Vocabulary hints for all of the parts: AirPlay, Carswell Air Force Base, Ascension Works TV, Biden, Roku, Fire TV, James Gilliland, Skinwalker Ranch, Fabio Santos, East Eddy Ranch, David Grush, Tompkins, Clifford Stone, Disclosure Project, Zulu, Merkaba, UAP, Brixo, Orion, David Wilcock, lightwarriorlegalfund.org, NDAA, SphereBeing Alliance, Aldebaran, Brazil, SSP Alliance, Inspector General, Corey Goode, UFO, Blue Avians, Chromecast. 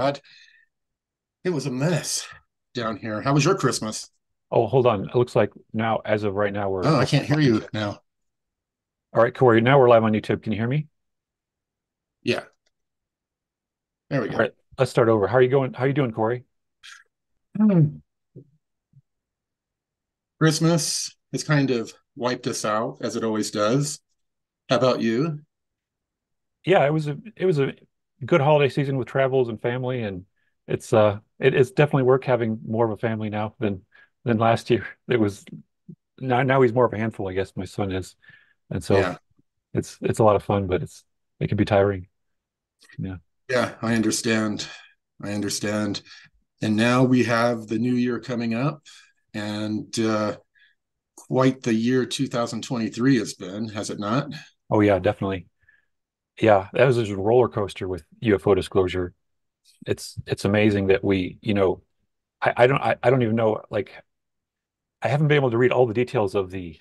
had. It was a mess down here. How was your Christmas? Oh, hold on. It looks like now, as of right now, we're... Oh, I can't hear you now. All right, Corey, now we're live on YouTube. Can you hear me? Yeah. There we go. All right, let's start over. How are you going? How are you doing, Corey? Christmas has kind of wiped us out, as it always does. How about you? Yeah, it was a good holiday season with travels and family, and it's definitely work having more of a family now than last year. It was now he's more of a handful, I guess, my son is, and so yeah. It's a lot of fun, but it can be tiring. Yeah, I understand. And now we have the new year coming up, and quite the year 2023 has been, has it not? Oh yeah, definitely. Yeah, that was just a roller coaster with UFO disclosure. It's amazing that we, I don't even know, like, I haven't been able to read all the details of the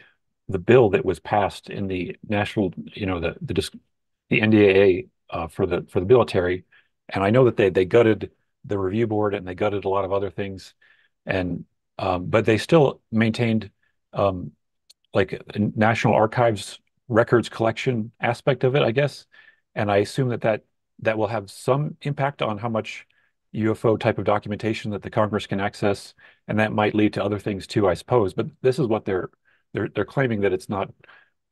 bill that was passed in the national, the NDAA for the military. And I know that they gutted the review board and they gutted a lot of other things, and but they still maintained like a National Archives records collection aspect of it, I guess. And I assume that will have some impact on how much UFO type of documentation that the Congress can access, and that might lead to other things too, I suppose. But this is what they're claiming, that it's not,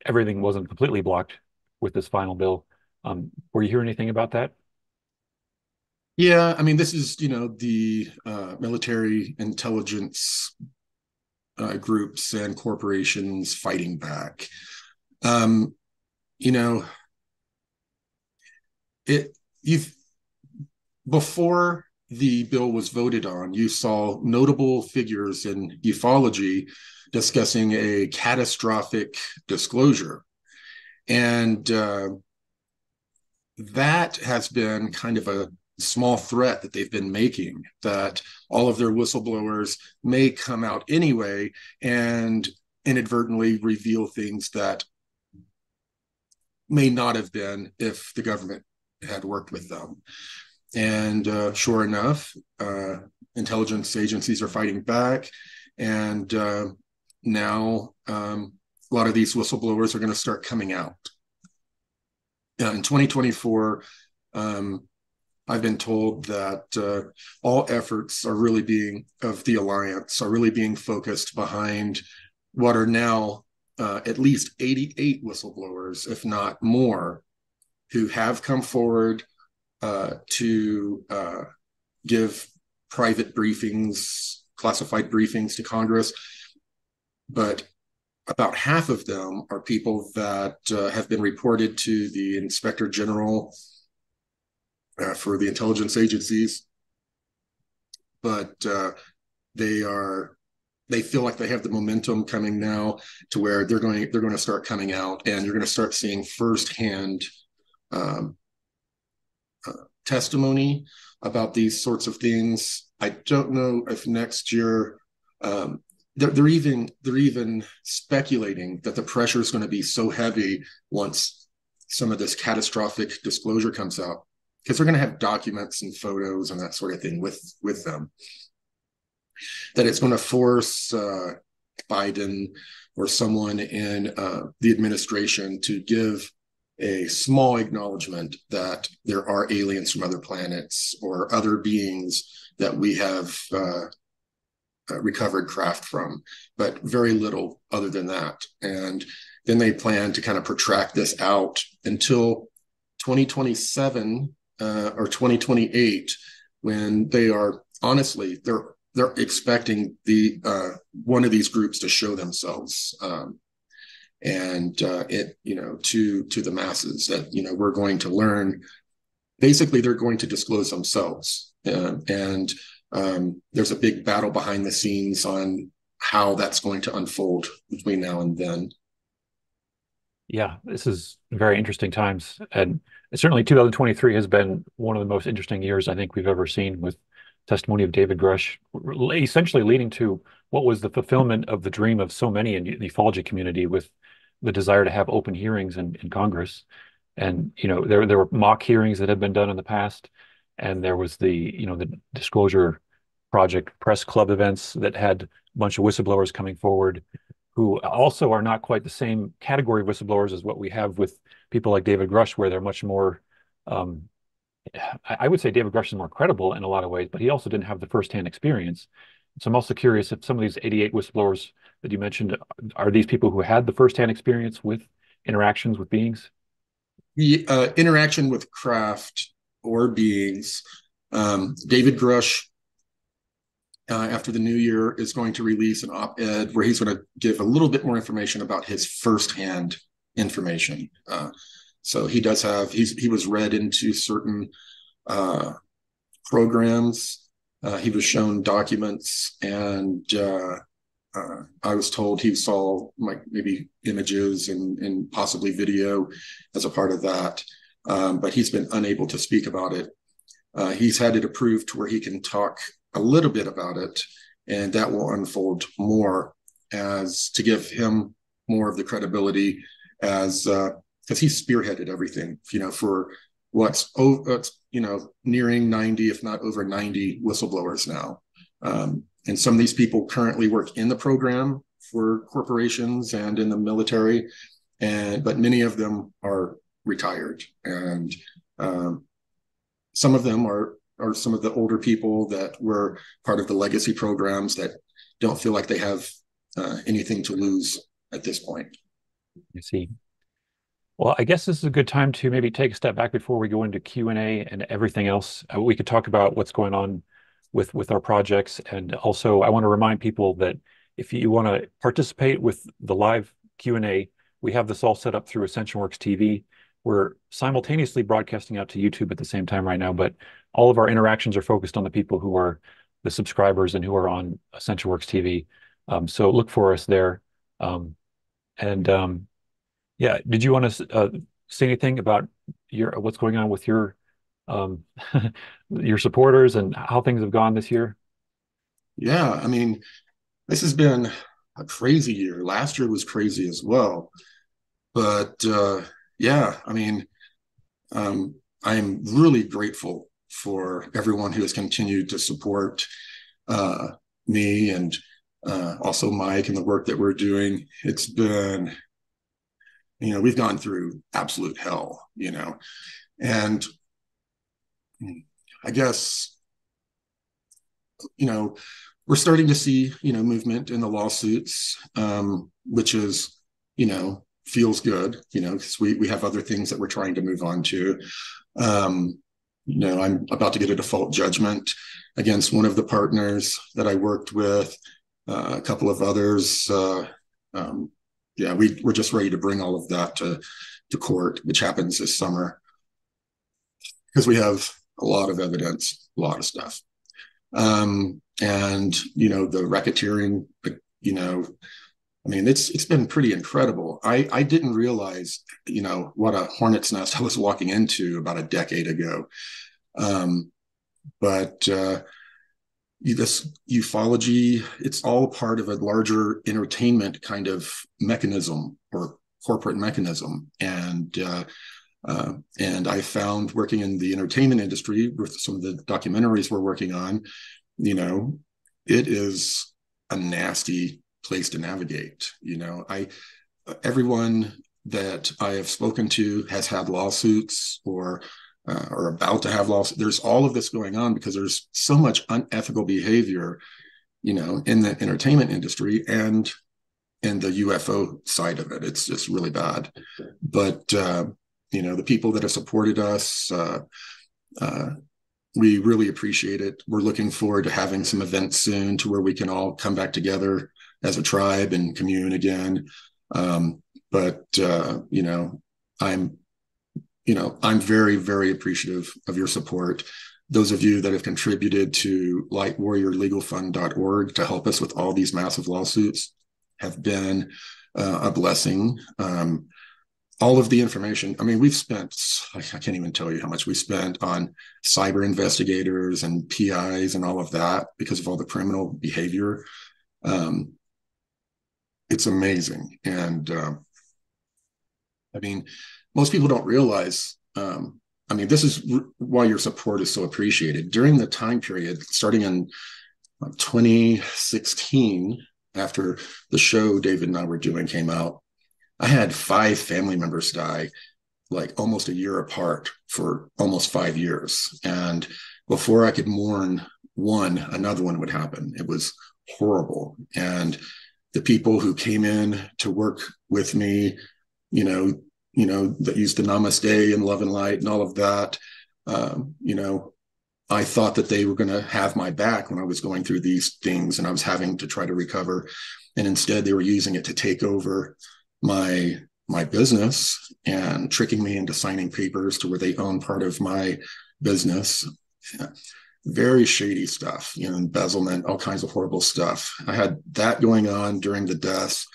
everything wasn't completely blocked with this final bill. Were you hearing anything about that? Yeah, I mean, this is the military intelligence groups and corporations fighting back. Before the bill was voted on, you saw notable figures in ufology discussing a catastrophic disclosure. And that has been kind of a small threat that they've been making, that all of their whistleblowers may come out anyway and inadvertently reveal things that may not have been if the government had worked with them. And sure enough, intelligence agencies are fighting back. And now a lot of these whistleblowers are going to start coming out. In 2024, I've been told that all efforts of the Alliance are really being focused behind what are now at least 88 whistleblowers, if not more, who have come forward to give private briefings, classified briefings to Congress. But about half of them are people that have been reported to the Inspector General for the intelligence agencies, but they feel like they have the momentum coming now to where they're going to start coming out, and you're going to start seeing firsthand testimony about these sorts of things. I don't know if next year they're even speculating that the pressure is going to be so heavy once some of this catastrophic disclosure comes out, because they're going to have documents and photos and that sort of thing with them, that it's going to force Biden or someone in the administration to give a small acknowledgement that there are aliens from other planets or other beings that we have recovered craft from, but very little other than that. And then they plan to kind of protract this out until 2027 or 2028, when they are, honestly, they're expecting the one of these groups to show themselves, and to the masses, that we're going to learn. Basically, they're going to disclose themselves, and there's a big battle behind the scenes on how that's going to unfold between now and then. Yeah, this is very interesting times, and certainly 2023 has been one of the most interesting years I think we've ever seen, with testimony of David Grush, essentially leading to what was the fulfillment of the dream of so many in the ufology community, with the desire to have open hearings in Congress. And there were mock hearings that had been done in the past, and there was the, you know, the Disclosure Project press club events that had a bunch of whistleblowers coming forward who also are not quite the same category of whistleblowers as what we have with people like David Grush, where they're much more, I would say David Grush is more credible in a lot of ways, but he also didn't have the firsthand experience. So I'm also curious if some of these 88 whistleblowers that you mentioned, are these people who had the firsthand experience with interactions with beings? The interaction with craft or beings, David Grush, after the new year, is going to release an op-ed where he's going to give a little bit more information about his firsthand information. So he does have, he was read into certain programs. He was shown documents, and I was told he saw like maybe images and possibly video as a part of that. But he's been unable to speak about it. He's had it approved to where he can talk a little bit about it, and that will unfold more as to give him more of the credibility, as because he spearheaded everything, you know, for what's you know, nearing 90, if not over 90 whistleblowers now, and some of these people currently work in the program for corporations and in the military, and but many of them are retired, and some of them are some of the older people that were part of the legacy programs that don't feel like they have anything to lose at this point. I see. Well, I guess this is a good time to maybe take a step back before we go into Q&A and everything else. We could talk about what's going on with our projects. And also, I want to remind people that if you want to participate with the live Q&A, we have this all set up through Ascension Works TV. We're simultaneously broadcasting out to YouTube at the same time right now, but all of our interactions are focused on the people who are the subscribers and who are on Essential Works TV. So look for us there. Yeah, did you want to say anything about your what's going on with your your supporters and how things have gone this year? Yeah, I mean, this has been a crazy year. Last year was crazy as well, but yeah, I mean, I'm really grateful for everyone who has continued to support me and also Mike and the work that we're doing. It's been, you know, we've gone through absolute hell, you know, and I guess, you know, we're starting to see, you know, movement in the lawsuits, which is, you know, feels good, you know, because we have other things that we're trying to move on to. You know, I'm about to get a default judgment against one of the partners that I worked with, a couple of others. Yeah, we're just ready to bring all of that to court, which happens this summer, because we have a lot of evidence, a lot of stuff. And, you know, the racketeering, you know, I mean, it's been pretty incredible. I didn't realize, you know, what a hornet's nest I was walking into about a decade ago. This ufology, it's all part of a larger entertainment kind of mechanism or corporate mechanism. And I found working in the entertainment industry with some of the documentaries we're working on, you know, it is a nasty place to navigate. You know, everyone that I have spoken to has had lawsuits or about to have lawsuits. There's all of this going on because there's so much unethical behavior, you know, in the entertainment industry and in the UFO side of it. It's just really bad. But you know, the people that have supported us, we really appreciate it. We're looking forward to having some events soon to where we can all come back together as a tribe and commune again. You know, I'm very, very appreciative of your support. Those of you that have contributed to lightwarriorlegalfund.org to help us with all these massive lawsuits have been a blessing. All of the information, I mean, we've spent, I can't even tell you how much we spent on cyber investigators and PIs and all of that because of all the criminal behavior. It's amazing. And I mean, most people don't realize I mean, this is why your support is so appreciated. During the time period, starting in 2016, after the show David and I were doing came out, I had 5 family members die, like almost a year apart for almost 5 years. And before I could mourn one, another one would happen. It was horrible. And the people who came in to work with me, you know, that used the namaste and love and light and all of that, you know, I thought that they were going to have my back when I was going through these things and I was having to try to recover. And instead they were using it to take over my business and tricking me into signing papers to where they own part of my business. Very shady stuff, you know, embezzlement, all kinds of horrible stuff. I had that going on during the deaths.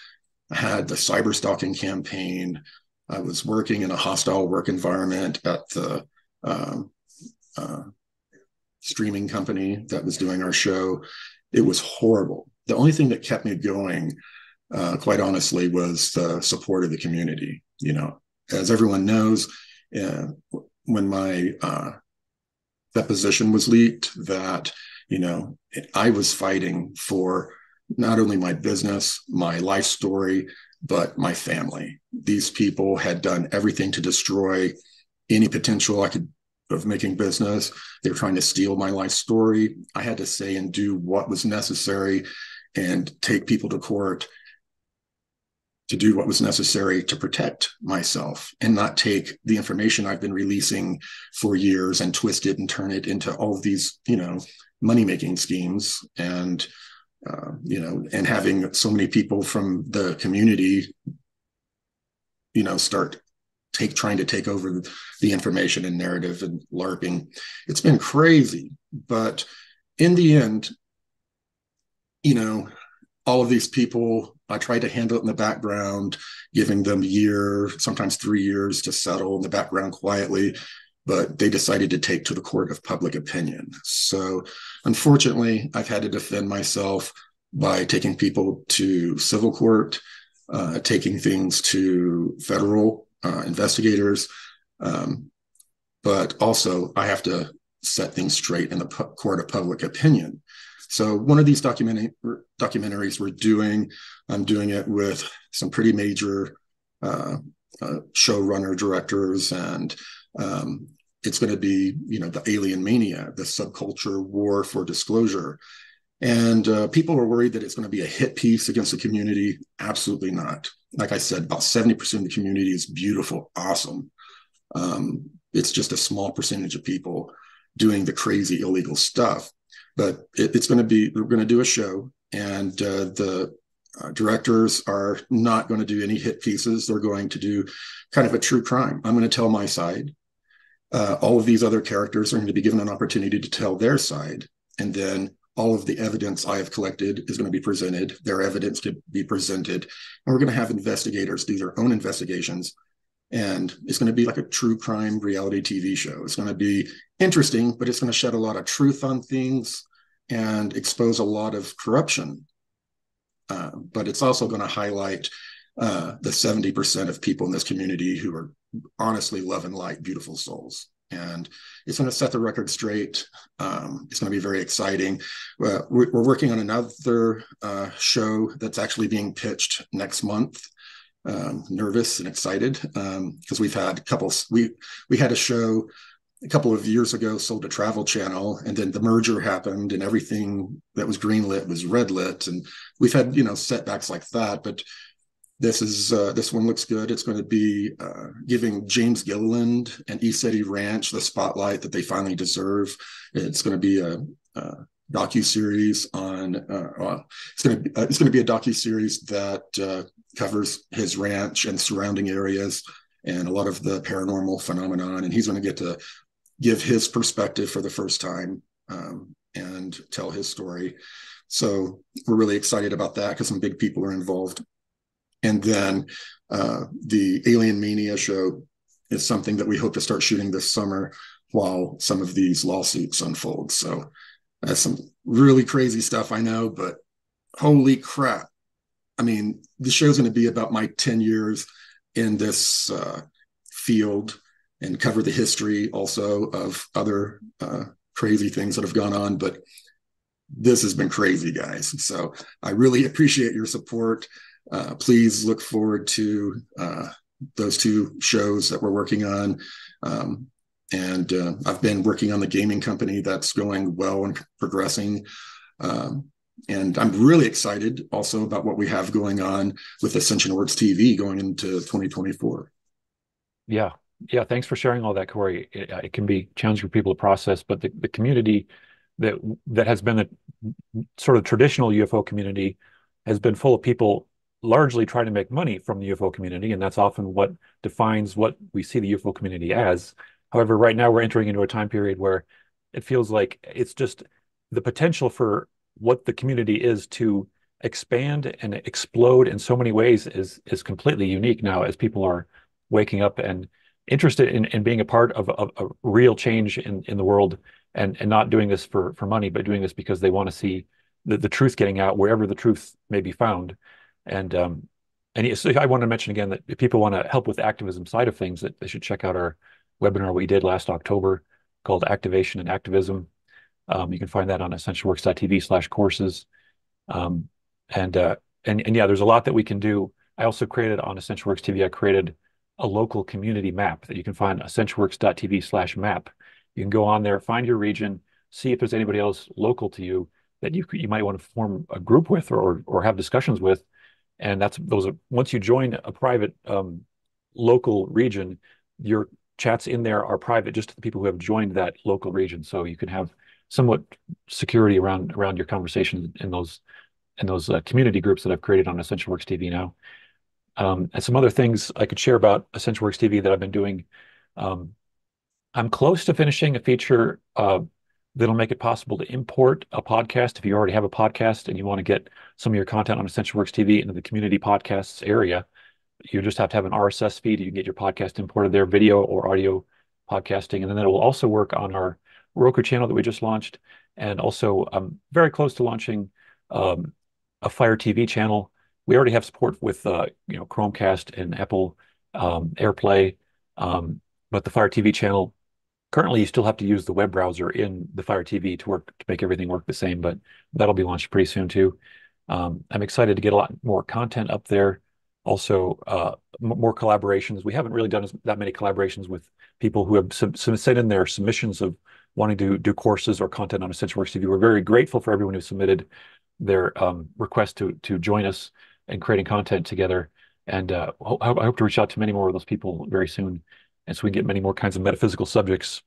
I had the cyber stalking campaign. I was working in a hostile work environment at the streaming company that was doing our show. It was horrible. The only thing that kept me going, quite honestly, was the support of the community. You know, as everyone knows, when my deposition was leaked, that, you know, I was fighting for not only my business, my life story, but my family. These people had done everything to destroy any potential I could of making business. They were trying to steal my life story. I had to say and do what was necessary and take people to court to do what was necessary to protect myself and not take the information I've been releasing for years and twist it and turn it into all of these, you know, money-making schemes. And you know, and having so many people from the community, you know, trying to take over the information and narrative and LARPing. It's been crazy. But in the end, you know, all of these people, I tried to handle it in the background, giving them a year, sometimes 3 years to settle in the background quietly, but they decided to take to the court of public opinion. So unfortunately, I've had to defend myself by taking people to civil court, taking things to federal investigators. But also I have to set things straight in the court of public opinion. So one of these documentaries we're doing, I'm doing it with some pretty major showrunner directors, and it's going to be, you know, the alien mania, the subculture war for disclosure. And people are worried that it's going to be a hit piece against the community. Absolutely not. Like I said, about 70% of the community is beautiful, awesome. It's just a small percentage of people doing the crazy illegal stuff. But it's going to be, we're going to do a show, and the directors are not going to do any hit pieces. They're going to do kind of a true crime. I'm going to tell my side. All of these other characters are going to be given an opportunity to tell their side. And then all of the evidence I have collected is going to be presented, their evidence to be presented. And we're going to have investigators do their own investigations. And it's going to be like a true crime reality TV show. It's going to be interesting, but it's going to shed a lot of truth on things and expose a lot of corruption. But it's also going to highlight the 70% of people in this community who are honestly love and light, beautiful souls. And it's going to set the record straight. It's going to be very exciting. We're working on another show that's actually being pitched next month. Nervous and excited because we've had we had a show a couple of years ago, sold a travel channel, and then the merger happened and everything that was greenlit was redlit, and we've had, you know, setbacks like that. But this is this one looks good. It's going to be giving James Gilliland and East Eddy Ranch the spotlight that they finally deserve. It's going to be a docuseries on it's going to be a docuseries that covers his ranch and surrounding areas and a lot of the paranormal phenomenon, and he's going to get to give his perspective for the first time and tell his story. So we're really excited about that because some big people are involved. And then the Alien Mania show is something that we hope to start shooting this summer while some of these lawsuits unfold. So that's some really crazy stuff, I know, but holy crap. I mean, the show's going to be about my 10 years in this field and cover the history also of other crazy things that have gone on. But this has been crazy, guys. So I really appreciate your support. Please look forward to those two shows that we're working on. And I've been working on the gaming company. That's going well and progressing. And I'm really excited also about what we have going on with Ascension Works TV going into 2024. Yeah. Yeah. Thanks for sharing all that, Corey. It can be challenging for people to process, but the community that has been a sort of traditional UFO community has been full of people largely trying to make money from the UFO community. And that's often what defines what we see the UFO community as. However, right now we're entering into a time period where it feels like it's just the potential for what the community is to expand and explode in so many ways is completely unique now, as people are waking up and interested in being a part of a real change in the world, and not doing this for money, but doing this because they want to see the truth getting out wherever the truth may be found. And so I want to mention again that if people want to help with the activism side of things, that they should check out our webinar we did last October called Activation and Activism. You can find that on essentialworks.tv/courses. And there's a lot that we can do. I also created on Essential Works TV, I created a local community map that you can find essentialworks.tv/map. You can go on there, find your region, see if there's anybody else local to you that you might want to form a group with or have discussions with. And once you join a private local region, your chats in there are private just to the people who have joined that local region. So you can have somewhat security around your conversations in those community groups that I've created on Essential Works TV now. And some other things I could share about Essential Works TV that I've been doing. I'm close to finishing a feature that'll make it possible to import a podcast. If you already have a podcast and you want to get some of your content on Essential Works TV into the community podcasts area, you just have to have an RSS feed. You can get your podcast imported there, video or audio podcasting. And then it will also work on our Roku channel that we just launched, and also I'm very close to launching a Fire TV channel. We already have support with Chromecast and Apple AirPlay, but the Fire TV channel, currently you still have to use the web browser in the Fire TV to make everything work the same, but that'll be launched pretty soon too. I'm excited to get a lot more content up there. Also, more collaborations. We haven't really done that many collaborations with people who have sent in their submissions of wanting to do courses or content on Essential Works TV. We're very grateful for everyone who submitted their request to join us in creating content together. And I hope to reach out to many more of those people very soon. And so we can get many more kinds of metaphysical subjects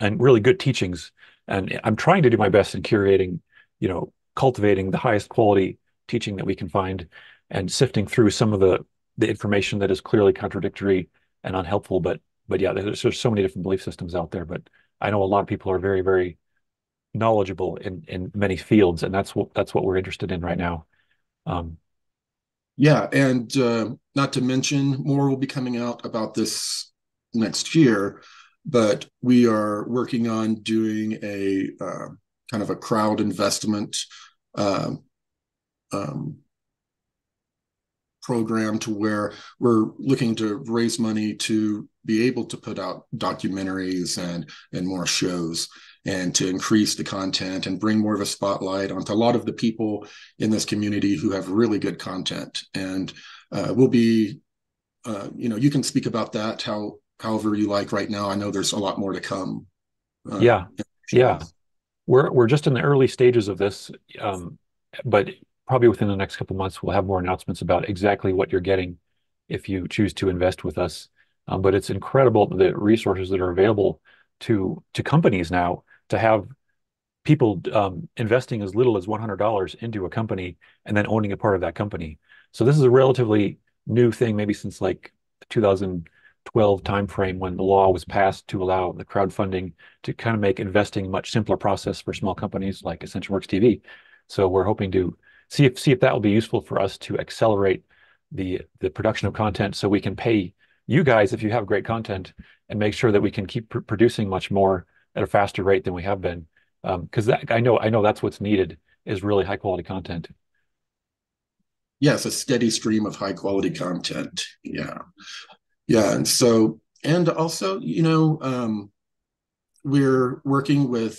and really good teachings. And I'm trying to do my best in curating, cultivating the highest quality teaching that we can find, and sifting through some of the information that is clearly contradictory and unhelpful. But yeah, there's so many different belief systems out there. But I know a lot of people are very, very knowledgeable in many fields, and that's what we're interested in right now. Yeah, and not to mention, more will be coming out about this next year, but we are working on doing a kind of a crowd investment program to where we're looking to raise money to be able to put out documentaries and more shows, and to increase the content and bring more of a spotlight onto a lot of the people in this community who have really good content. And we'll be, you can speak about that however you like right now. I know there's a lot more to come. Yeah. We're just in the early stages of this, but probably within the next couple of months, we'll have more announcements about exactly what you're getting if you choose to invest with us. But it's incredible the resources that are available to companies now, to have people investing as little as $100 into a company and then owning a part of that company. So this is a relatively new thing, maybe since like 2012 timeframe, when the law was passed to allow the crowdfunding to kind of make investing a much simpler process for small companies like Essential Works TV. So we're hoping to see if that will be useful for us to accelerate the production of content, so we can pay you guys if you have great content and make sure that we can keep producing much more at a faster rate than we have been. Because I know that's what's needed, is really high quality content. Yes, a steady stream of high quality content. Yeah. And so And also, you know, we're working with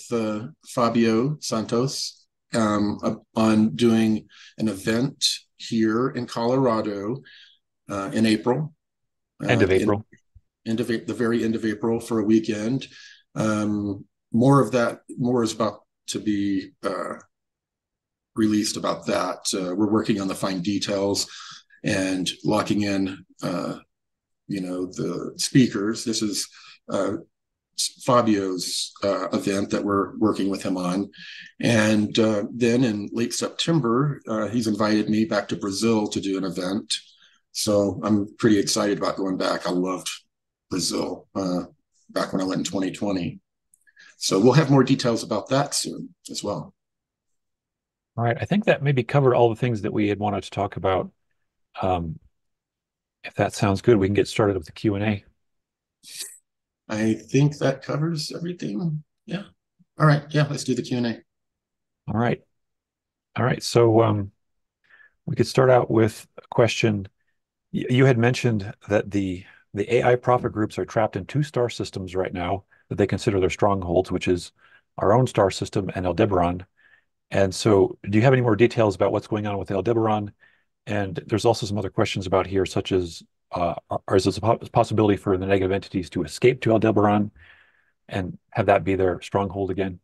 Fabio Santos on doing an event here in Colorado in April. The very end of April for a weekend. More of that, more is about to be released about that. We're working on the fine details and locking in, you know, the speakers. This is Fabio's event that we're working with him on. And then in late September, he's invited me back to Brazil to do an event. So I'm pretty excited about going back. I loved Brazil back when I went in 2020. So we'll have more details about that soon as well. All right. I think that maybe covered all the things that we had wanted to talk about. If that sounds good, we can get started with the Q&A. I think that covers everything. Yeah. All right. Yeah, let's do the Q&A. All right. All right. So we could start out with a question. You had mentioned that the AI profit groups are trapped in two star systems right now that they consider their strongholds, which is our own star system and Aldebaran. And so do you have any more details about what's going on with Aldebaran? And there's also some other questions about here, such as, is this a possibility for the negative entities to escape to Aldebaran and have that be their stronghold again?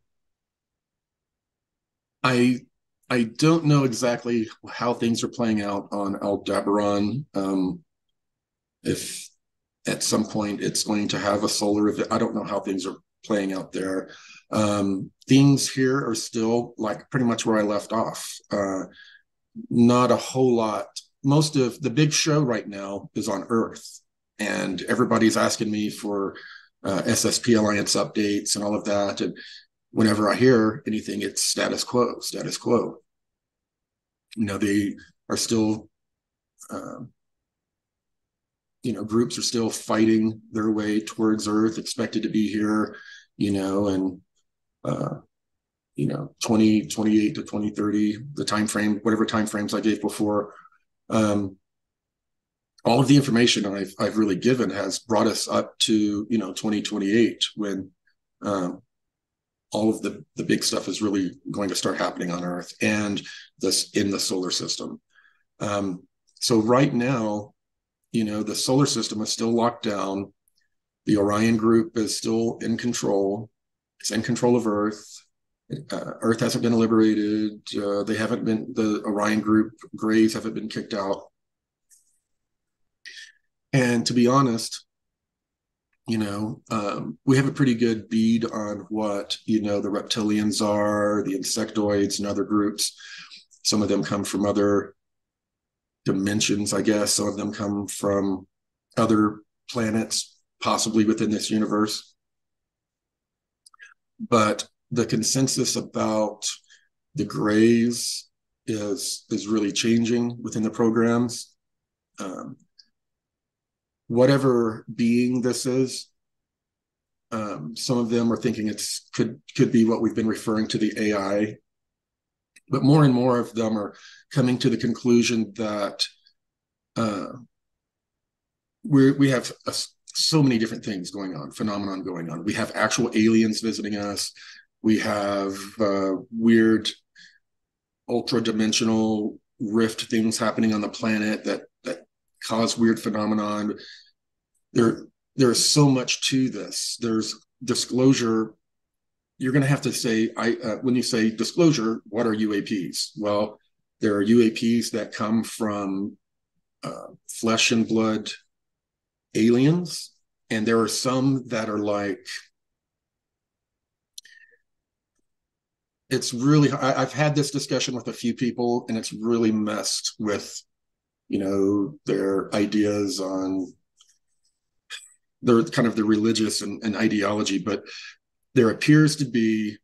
I don't know exactly how things are playing out on Aldebaran. If at some point it's going to have a solar event, I don't know how things are playing out there. Things here are still like pretty much where I left off. Not a whole lot. Most of the big show right now is on Earth, and everybody's asking me for SSP Alliance updates and all of that. And whenever I hear anything, it's status quo, status quo. You know, they are still, you know, groups are still fighting their way towards Earth, expected to be here, you know, and, you know, 2028 to 2030, the time frame, whatever time frames I gave before. All of the information I've really given has brought us up to, you know, 2028, when all of the big stuff is really going to start happening on Earth and this in the solar system. So right now, you know, the solar system is still locked down. The Orion group is still in control. It's in control of Earth. Earth hasn't been liberated. They haven't been, the Orion group graves haven't been kicked out. And to be honest, you know, we have a pretty good bead on what, you know, the reptilians are, the insectoids and other groups. Some of them come from other dimensions, I guess. Some of them come from other planets, possibly within this universe. But the consensus about the grays is really changing within the programs. Whatever being this is, some of them are thinking it's could be what we've been referring to, the AI, but more and more of them are coming to the conclusion that we have so many different things going on, phenomenon going on. We have actual aliens visiting us. We have weird ultra-dimensional rift things happening on the planet that cause weird phenomenon. There is so much to this. There's disclosure. You're going to have to say, when you say disclosure, what are UAPs? Well, there are UAPs that come from flesh and blood aliens, and there are some that are like, it's really, I've had this discussion with a few people, and it's really messed with, you know, their ideas on their kind of the religious and ideology. But there appears to be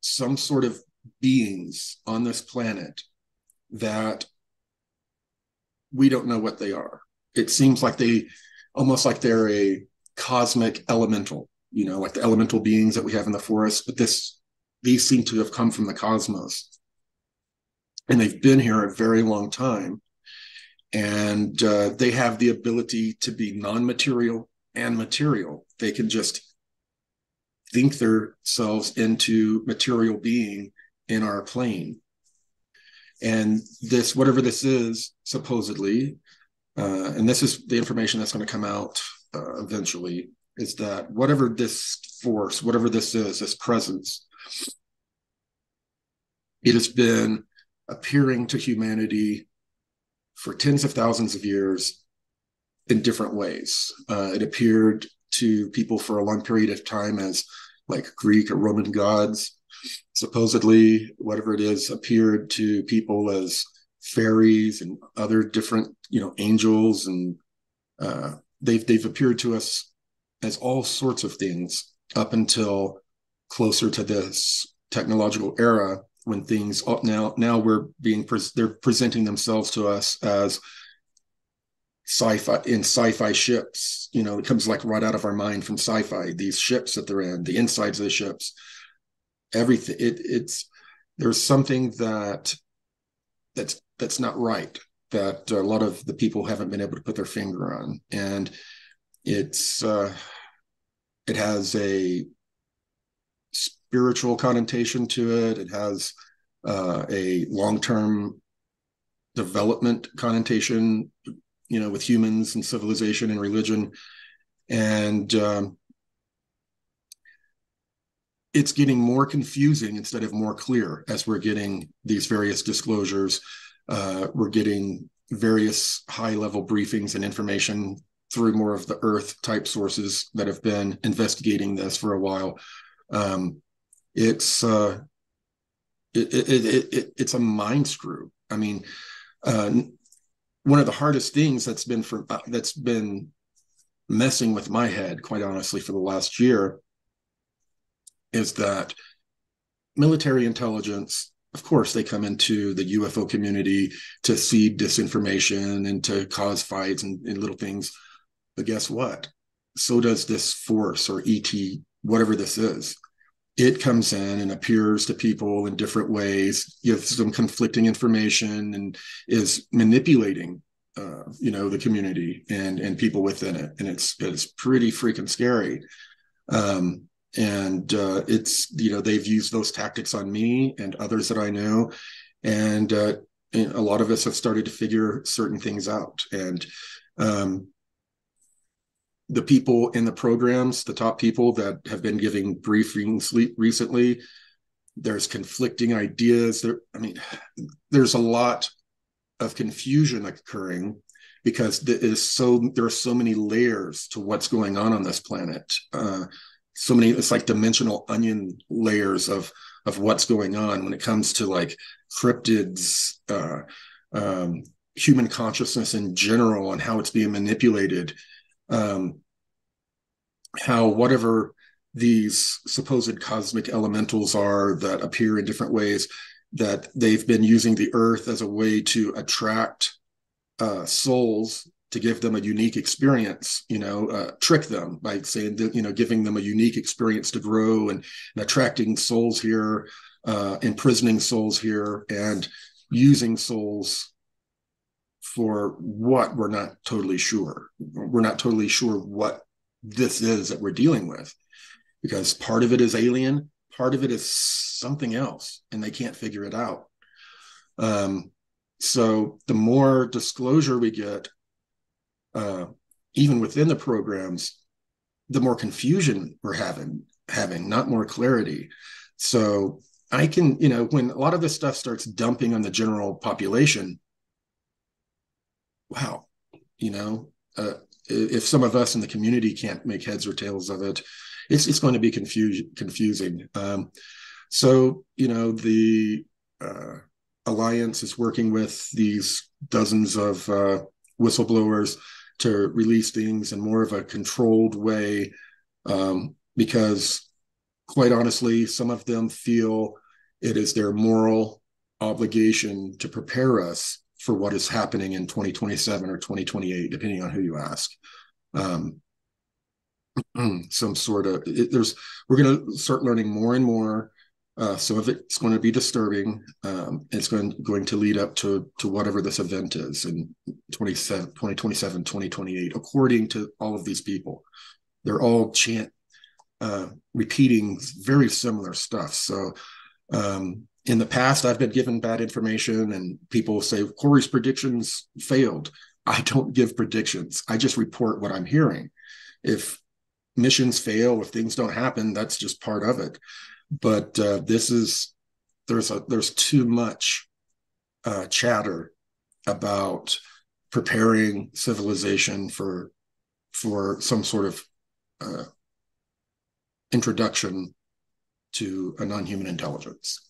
some sort of beings on this planet that we don't know what they are. It seems like they're a cosmic elemental, you know, like the elemental beings that we have in the forest. But these seem to have come from the cosmos, and they've been here a very long time, and they have the ability to be non-material, and material. They can just think themselves into material being in our plane. And this, whatever this is, supposedly, and this is the information that's going to come out eventually, is that whatever this force, whatever this is, this presence, it has been appearing to humanity for tens of thousands of years in different ways. It appeared to people for a long period of time as like Greek or Roman gods. Supposedly, whatever it is, appeared to people as fairies and other different, angels, and they've appeared to us as all sorts of things up until closer to this technological era, when things now they're presenting themselves to us as sci-fi ships. It comes like right out of our mind from sci-fi. These ships that they're in, the insides of the ships, everything. There's something that's not right, that a lot of the people haven't been able to put their finger on, and it has a spiritual connotation to it. It has a long-term development connotation, with humans and civilization and religion. And it's getting more confusing instead of more clear as we're getting these various disclosures. We're getting various high-level briefings and information through more of the Earth-type sources that have been investigating this for a while. It's a mind screw. I mean, one of the hardest things that's been messing with my head, quite honestly, for the last year, is that military intelligence, of course, they come into the UFO community to seed disinformation and to cause fights and little things. But guess what? So does this force, or ET, whatever this is. It comes in and appears to people in different ways, gives them conflicting information, and is manipulating, the community and people within it. And it's pretty freaking scary. They've used those tactics on me and others that I know. And a lot of us have started to figure certain things out. And the people in the programs, the top people that have been giving briefings recently, there's conflicting ideas. There's a lot of confusion occurring because there are so many layers to what's going on this planet. So many, it's like dimensional onion layers of what's going on when it comes to like cryptids, human consciousness in general, and how it's being manipulated. How whatever these supposed cosmic elementals are that appear in different ways, that they've been using the Earth as a way to attract souls, to give them a unique experience, trick them by saying that, giving them a unique experience to grow and attracting souls here, imprisoning souls here, and using souls for what we're not totally sure. We're not totally sure what this is that we're dealing with, because part of it is alien, part of it is something else, and they can't figure it out. So the more disclosure we get, even within the programs, the more confusion we're having, not more clarity. So I can, when a lot of this stuff starts dumping on the general population, wow, if some of us in the community can't make heads or tails of it, it's going to be confusing. The Alliance is working with these dozens of whistleblowers to release things in more of a controlled way, because quite honestly, some of them feel it is their moral obligation to prepare us for what is happening in 2027 or 2028, depending on who you ask. We're going to start learning more and more Some of it's going to be disturbing. It's going to lead up to whatever this event is in 2027, 2028, according to all of these people. They're all repeating very similar stuff. So in the past, I've been given bad information and people say, Corey's predictions failed. I don't give predictions. I just report what I'm hearing. If missions fail, if things don't happen, that's just part of it. But there's too much chatter about preparing civilization for some sort of introduction to a non-human intelligence.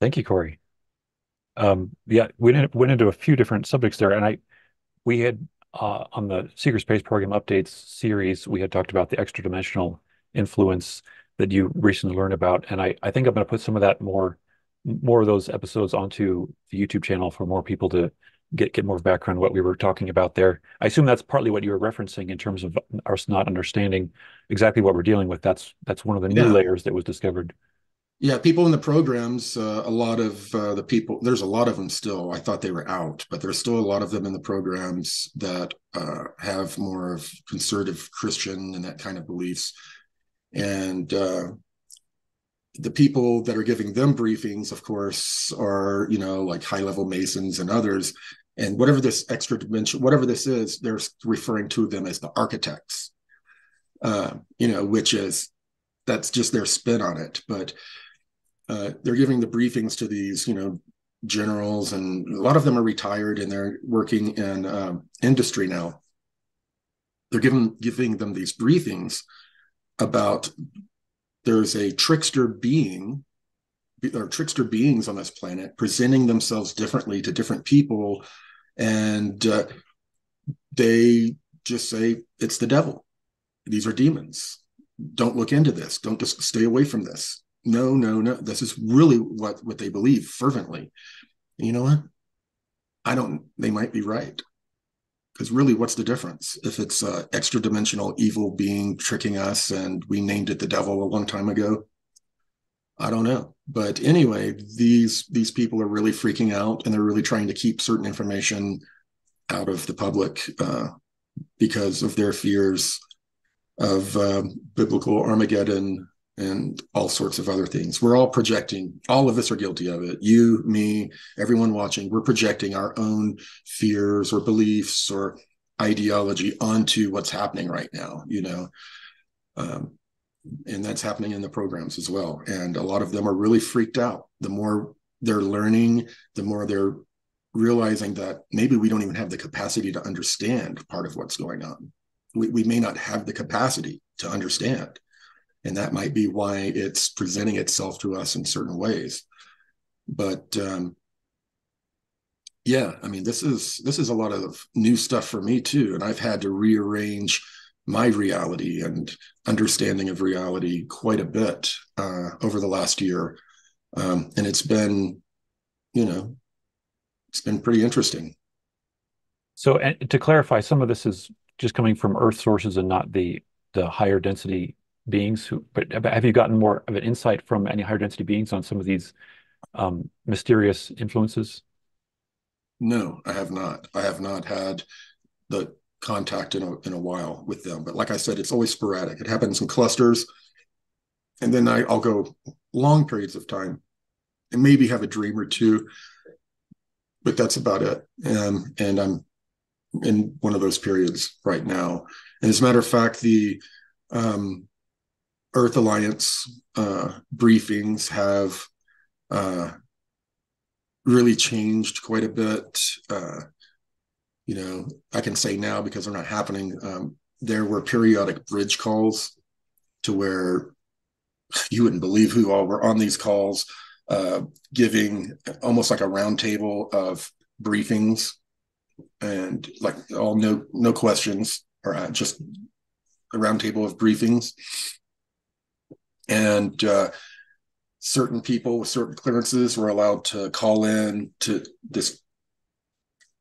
Thank you, Corey. Yeah, we went into a few different subjects there, and we had on the Secret Space Program Updates series, we had talked about the extra-dimensional influence that you recently learned about. And I think I'm going to put some of that more of those episodes onto the YouTube channel for more people to get more background on what we were talking about there. I assume that's partly what you were referencing in terms of us not understanding exactly what we're dealing with. That's one of the new layers that was discovered. Yeah, people in the programs, a lot of the people, there's a lot of them still. I thought they were out, but there's still a lot of them in the programs that have more of conservative Christian and that kind of beliefs. And the people that are giving them briefings, of course, are, like high-level Masons and others. And whatever this extra dimension, whatever this is, they're referring to them as the architects, which is, that's just their spin on it. But they're giving the briefings to these, generals, and a lot of them are retired and they're working in industry now. They're giving them these briefings about there's a trickster being or trickster beings on this planet presenting themselves differently to different people, and they just say it's the devil, these are demons, don't look into this, don't just stay away from this, no, this is really what they believe fervently. And you know what, they might be right. Because really, what's the difference if it's an extra-dimensional evil being tricking us and we named it the devil a long time ago? I don't know. But anyway, these people are really freaking out, and they're really trying to keep certain information out of the public because of their fears of biblical Armageddon and all sorts of other things. We're all projecting. All of us are guilty of it. You, me, everyone watching, we're projecting our own fears or beliefs or ideology onto what's happening right now, and that's happening in the programs as well. And a lot of them are really freaked out. The more they're learning, the more they're realizing that maybe we don't even have the capacity to understand part of what's going on. We may not have the capacity to understand. And that might be why it's presenting itself to us in certain ways. But this is a lot of new stuff for me too. And I've had to rearrange my reality and understanding of reality quite a bit over the last year. And it's been, pretty interesting. So to clarify, some of this is just coming from Earth sources and not the higher density beings but have you gotten more of an insight from any higher density beings on some of these mysterious influences? No, I have not had the contact in a while with them, but like I said, it's always sporadic. It happens in clusters, and then I'll go long periods of time and maybe have a dream or two, but that's about it. And I'm in one of those periods right now, and as a matter of fact, the Earth Alliance briefings have really changed quite a bit. I can say now because they're not happening. There were periodic bridge calls to where you wouldn't believe who all were on these calls, giving almost like a round table of briefings, and like all no questions, or just a round table of briefings. And certain people with certain clearances were allowed to call in to this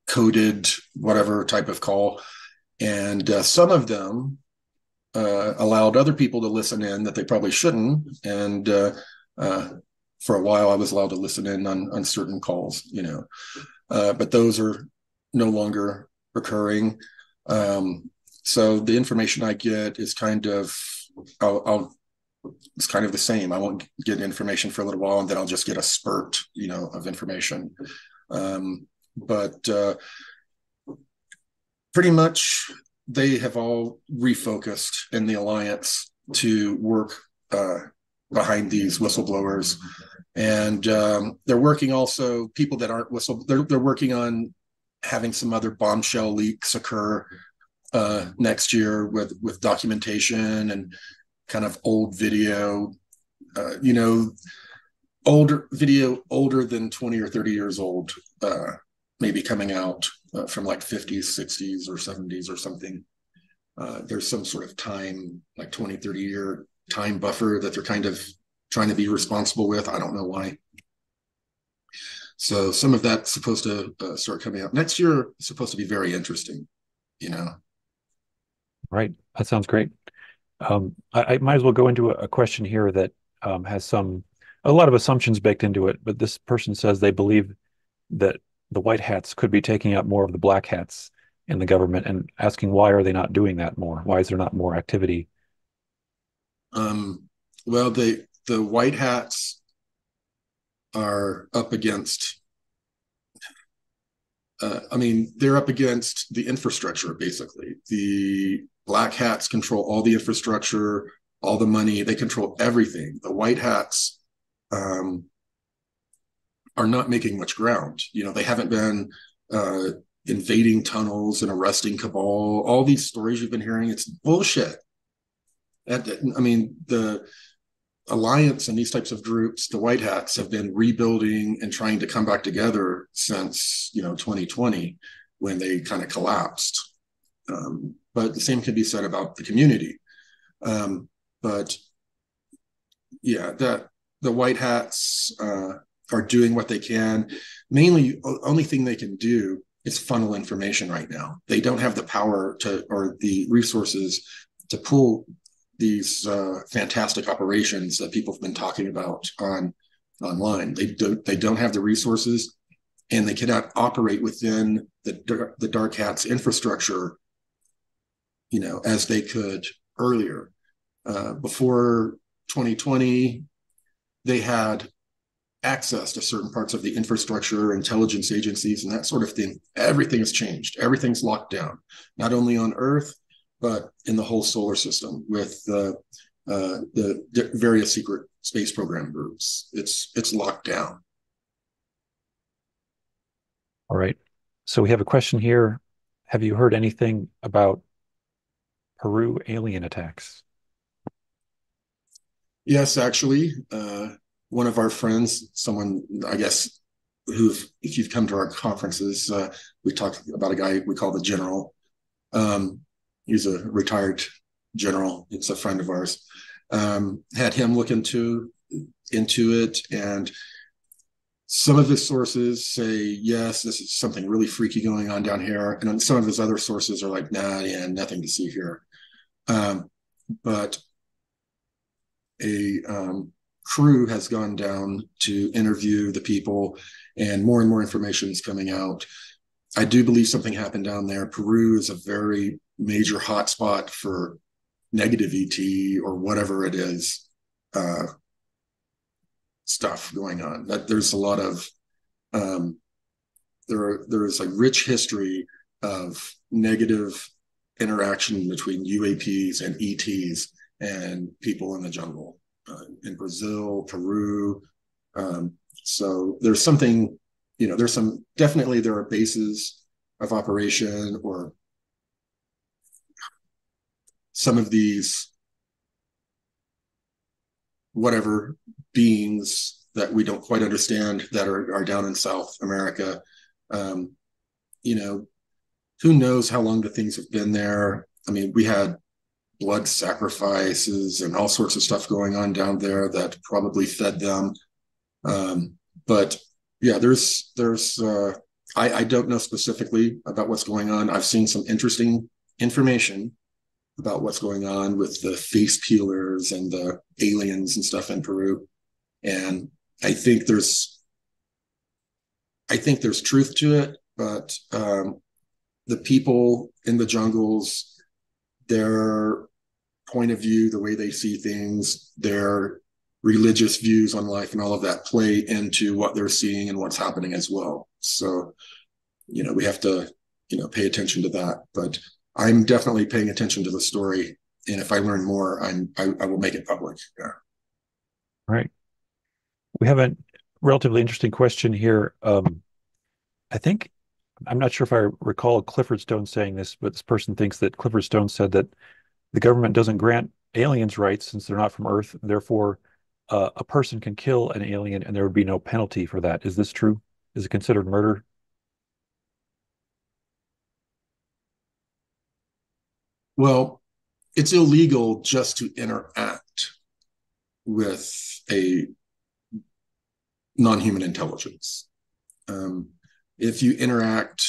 coded whatever type of call. And some of them allowed other people to listen in that they probably shouldn't. And for a while, I was allowed to listen in on certain calls, you know, but those are no longer recurring. So the information I get is kind of, it's kind of the same. I won't get information for a little while, and then I'll just get a spurt, you know, of information. But pretty much they have all refocused in the Alliance to work behind these whistleblowers. And they're working also, people that aren't they're working on having some other bombshell leaks occur next year with documentation and kind of old video, you know, older video, older than 20 or 30 years old, maybe coming out from like 50s, 60s or 70s or something. There's some sort of time, like 20, 30 year time buffer that they're kind of trying to be responsible with. I don't know why. So some of that's supposed to start coming out next year. It's supposed to be very interesting, you know? Right. That sounds great. I might as well go into a question here that has a lot of assumptions baked into it, but this person says they believe that the white hats could be taking up more of the black hats in the government, and asking why are they not doing that more? Why is there not more activity? Well, the white hats are up against, I mean, they're up against the infrastructure, basically. The black hats control all the infrastructure, all the money. They control everything. The white hats are not making much ground. You know, they haven't been invading tunnels and arresting cabal. All these stories you've been hearing, it's bullshit. I mean, the Alliance and these types of groups, the white hats have been rebuilding and trying to come back together since, you know, 2020, when they kind of collapsed. But the same can be said about the community. But yeah, the white hats are doing what they can. Mainly, only thing they can do is funnel information right now. They don't have the power to, or the resources to pull these fantastic operations that people have been talking about online. They don't have the resources, and they cannot operate within the dark hats infrastructure, you know, as they could earlier. Before 2020, they had access to certain parts of the infrastructure, intelligence agencies, and that sort of thing. Everything has changed. Everything's locked down, not only on Earth, but in the whole solar system with the various secret space program groups. It's locked down. All right. So we have a question here. Have you heard anything about Peru alien attacks? Yes, actually. One of our friends, someone, I guess, who, if you've come to our conferences, we talked about a guy we call the General. He's a retired general. It's a friend of ours. Had him look into it, and some of his sources say, yes, this is something really freaky going on down here. And then some of his other sources are like, nah, yeah, nothing to see here. But a crew has gone down to interview the people, and more information is coming out. I do believe something happened down there. Peru is a very major hotspot for negative ET or whatever it is stuff going on. That there's a lot of there is a rich history of negative interaction between UAPs and ETs and people in the jungle in Brazil, Peru. So there's something, you know, definitely there are bases of operation, or some of these whatever beings that we don't quite understand that are down in South America. You know, who knows how long the things have been there. I mean, we had blood sacrifices and all sorts of stuff going on down there that probably fed them. But yeah, I don't know specifically about what's going on. I've seen some interesting information about what's going on with the face peelers and the aliens and stuff in Peru. And I think there's truth to it, but the people in the jungles, their point of view, the way they see things, their religious views on life and all of that play into what they're seeing and what's happening as well. So, we have to, pay attention to that. But I'm definitely paying attention to the story. And if I learn more, I will make it public. Yeah. Right. We have a relatively interesting question here. I think, I'm not sure if I recall Clifford Stone saying this, but this person thinks that Clifford Stone said that the government doesn't grant aliens rights since they're not from Earth. Therefore, a person can kill an alien and there would be no penalty for that. Is this true? Is it considered murder? Well, it's illegal just to interact with a non-human intelligence. If you interact,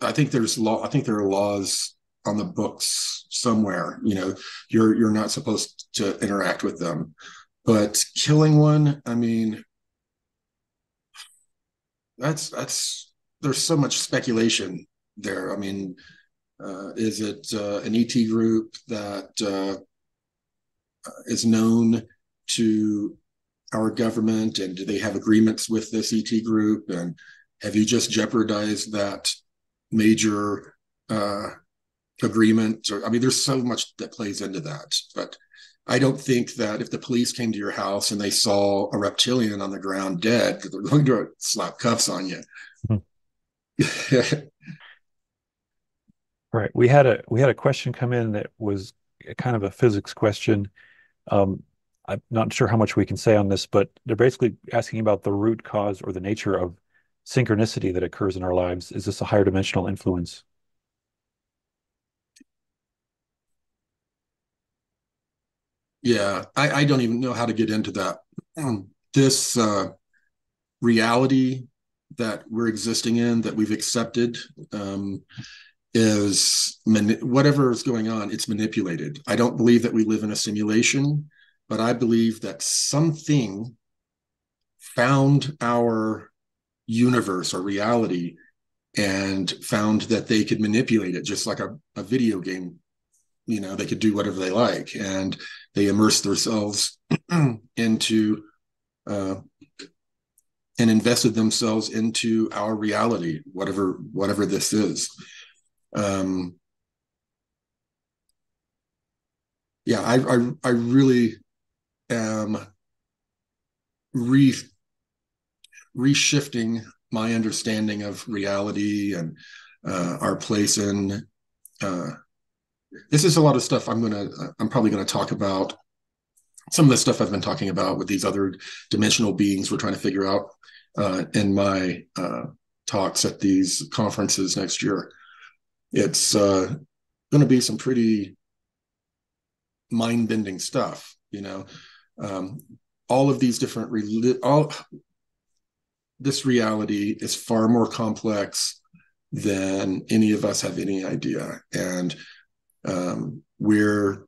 I think there are laws on the books somewhere. You're not supposed to interact with them. But killing one, I mean, there's so much speculation there. I mean, is it an ET group that is known to our government, and do they have agreements with this ET group? And have you just jeopardized that major agreement? Or, I mean, there's so much that plays into that. But I don't think that if the police came to your house and they saw a reptilian on the ground dead, that they're going to slap cuffs on you. Mm-hmm. Right. We had a question come in that was kind of a physics question. I'm not sure how much we can say on this, but they're basically asking about the root cause or the nature of synchronicity that occurs in our lives. Is this a higher dimensional influence? Yeah, I don't even know how to get into that. This reality that we're existing in, that we've accepted, is whatever is going on, it's manipulated. I don't believe that we live in a simulation, but I believe that something found our universe or reality and found that they could manipulate it, just like a video game. They could do whatever they like, and they immerse themselves into and invested themselves into our reality, whatever this is. Yeah, I really am reshifting my understanding of reality and our place in. This is a lot of stuff I'm probably going to talk about. Some of the stuff I've been talking about with these other dimensional beings we're trying to figure out in my talks at these conferences next year. It's going to be some pretty mind-bending stuff, all of these different, this reality is far more complex than any of us have any idea. And we're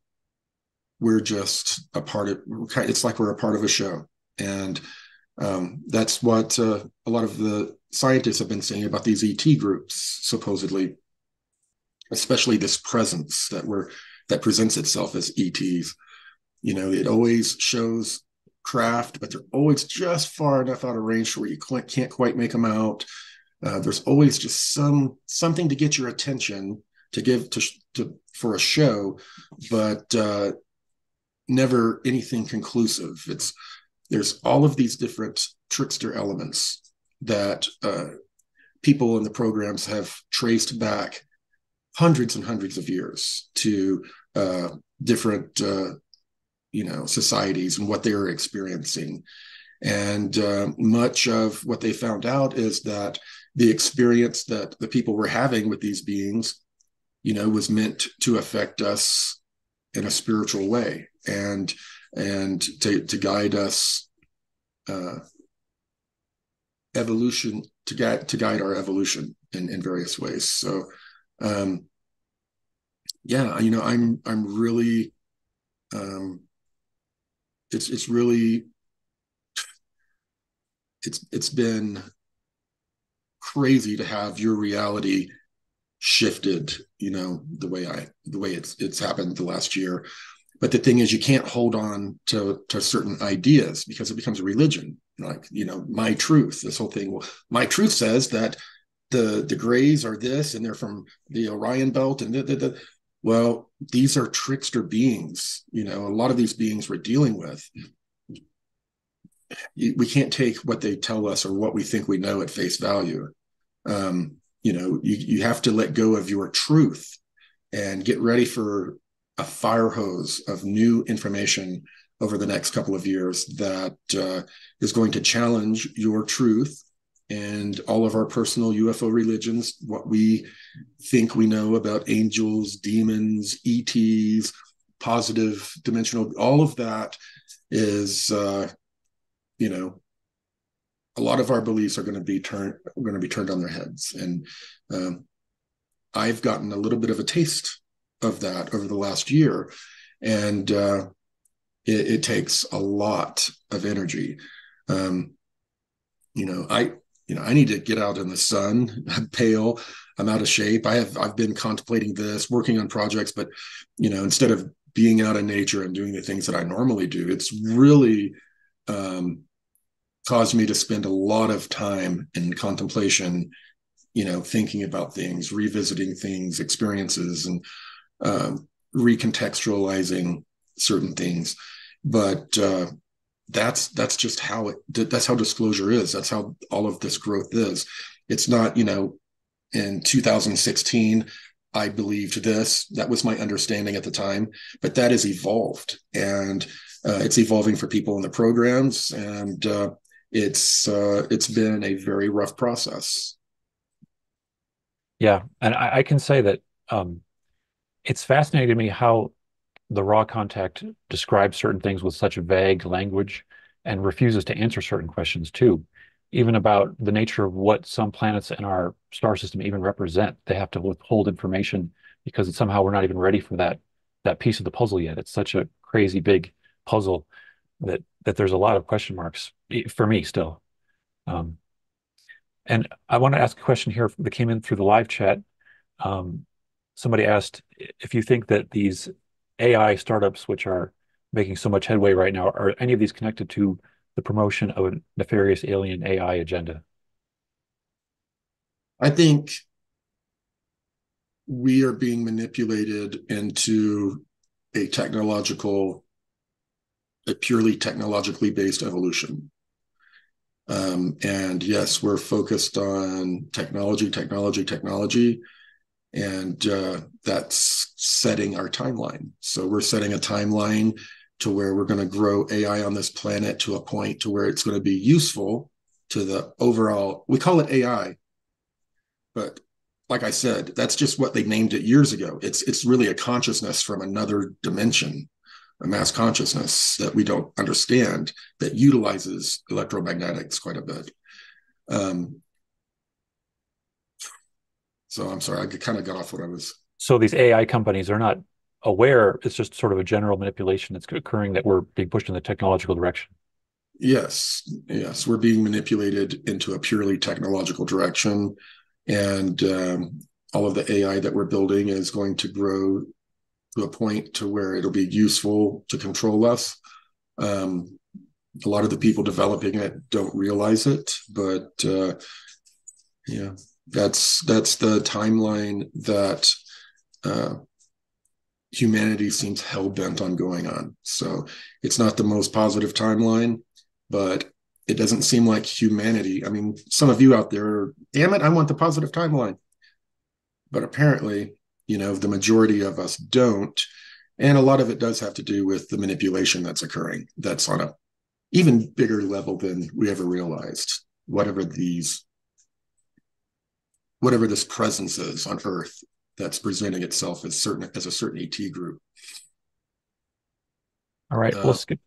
just a part of, it's like we're a part of a show. And that's what a lot of the scientists have been saying about these ET groups, supposedly, especially this presence that presents itself as ETs. It always shows craft, but they're always just far enough out of range where you can't quite make them out. There's always just something to get your attention, to give to for a show, but never anything conclusive. There's all of these different trickster elements that people in the programs have traced back hundreds and hundreds of years to different societies and what they were experiencing. And much of what they found out is that the experience that the people were having with these beings was meant to affect us in a spiritual way and to guide us evolution, to guide our evolution in various ways. So yeah, you know, I'm really, it's really, it's been crazy to have your reality shifted, you know, the way it's happened the last year. But the thing is, you can't hold on to certain ideas because it becomes a religion. Like, you know, my truth, this whole thing. Well, my truth says that the Greys are this, and they're from the Orion belt, and well, these are trickster beings. You know, a lot of these beings we're dealing with, we can't take what they tell us or what we think we know at face value. You know, you have to let go of your truth and get ready for a fire hose of new information over the next couple of years that is going to challenge your truth and all of our personal UFO religions, what we think we know about angels, demons, ETs, positive dimensional, all of that is, you know, a lot of our beliefs are going to be turned on their heads. And I've gotten a little bit of a taste of that over the last year, and it takes a lot of energy. You know, I need to get out in the sun. I'm pale. I'm out of shape. I've been contemplating this, working on projects, but you know, instead of being out in nature and doing the things that I normally do, it's really caused me to spend a lot of time in contemplation. You know, thinking about things, revisiting things, experiences, and recontextualizing certain things. But that's just how that's how disclosure is. That's how all of this growth is. It's not, you know, in 2016 I believed this, that was my understanding at the time, but that has evolved, and it's evolving for people in the programs, and it's been a very rough process. Yeah, and I can say that it's fascinating to me how the raw contact describes certain things with such vague language and refuses to answer certain questions too, even about the nature of what some planets in our star system even represent. They have to withhold information because it's somehow we're not even ready for that piece of the puzzle yet. It's such a crazy big puzzle that there's a lot of question marks for me still. And I want to ask a question here that came in through the live chat. Somebody asked if you think that these AI startups, which are making so much headway right now, are any of these connected to the promotion of a nefarious alien AI agenda? I think we are being manipulated into a purely technologically based evolution. And yes, we're focused on technology, and that's setting our timeline. So we're setting a timeline to where we're going to grow AI on this planet to a point to where it's going to be useful to the overall, we call it AI, but like I said, that's just what they named it years ago. It's really a consciousness from another dimension, a mass consciousness that we don't understand that utilizes electromagnetics quite a bit. So I'm sorry, I kind of got off what I was. So these AI companies are not aware. It's just sort of a general manipulation that's occurring that we're being pushed in the technological direction. Yes. We're being manipulated into a purely technological direction. And all of the AI that we're building is going to grow to a point to where it'll be useful to control us. A lot of the people developing it don't realize it, but yeah, that's the timeline that humanity seems hell-bent on going on. So it's not the most positive timeline, but it doesn't seem like humanity. I mean, some of you out there are, damn it, I want the positive timeline. But apparently, you know, the majority of us don't. And a lot of it does have to do with the manipulation that's occurring. That's on a even bigger level than we ever realized. Whatever this presence is on Earth that's presenting itself as a certain ET group. All right, we'll skip.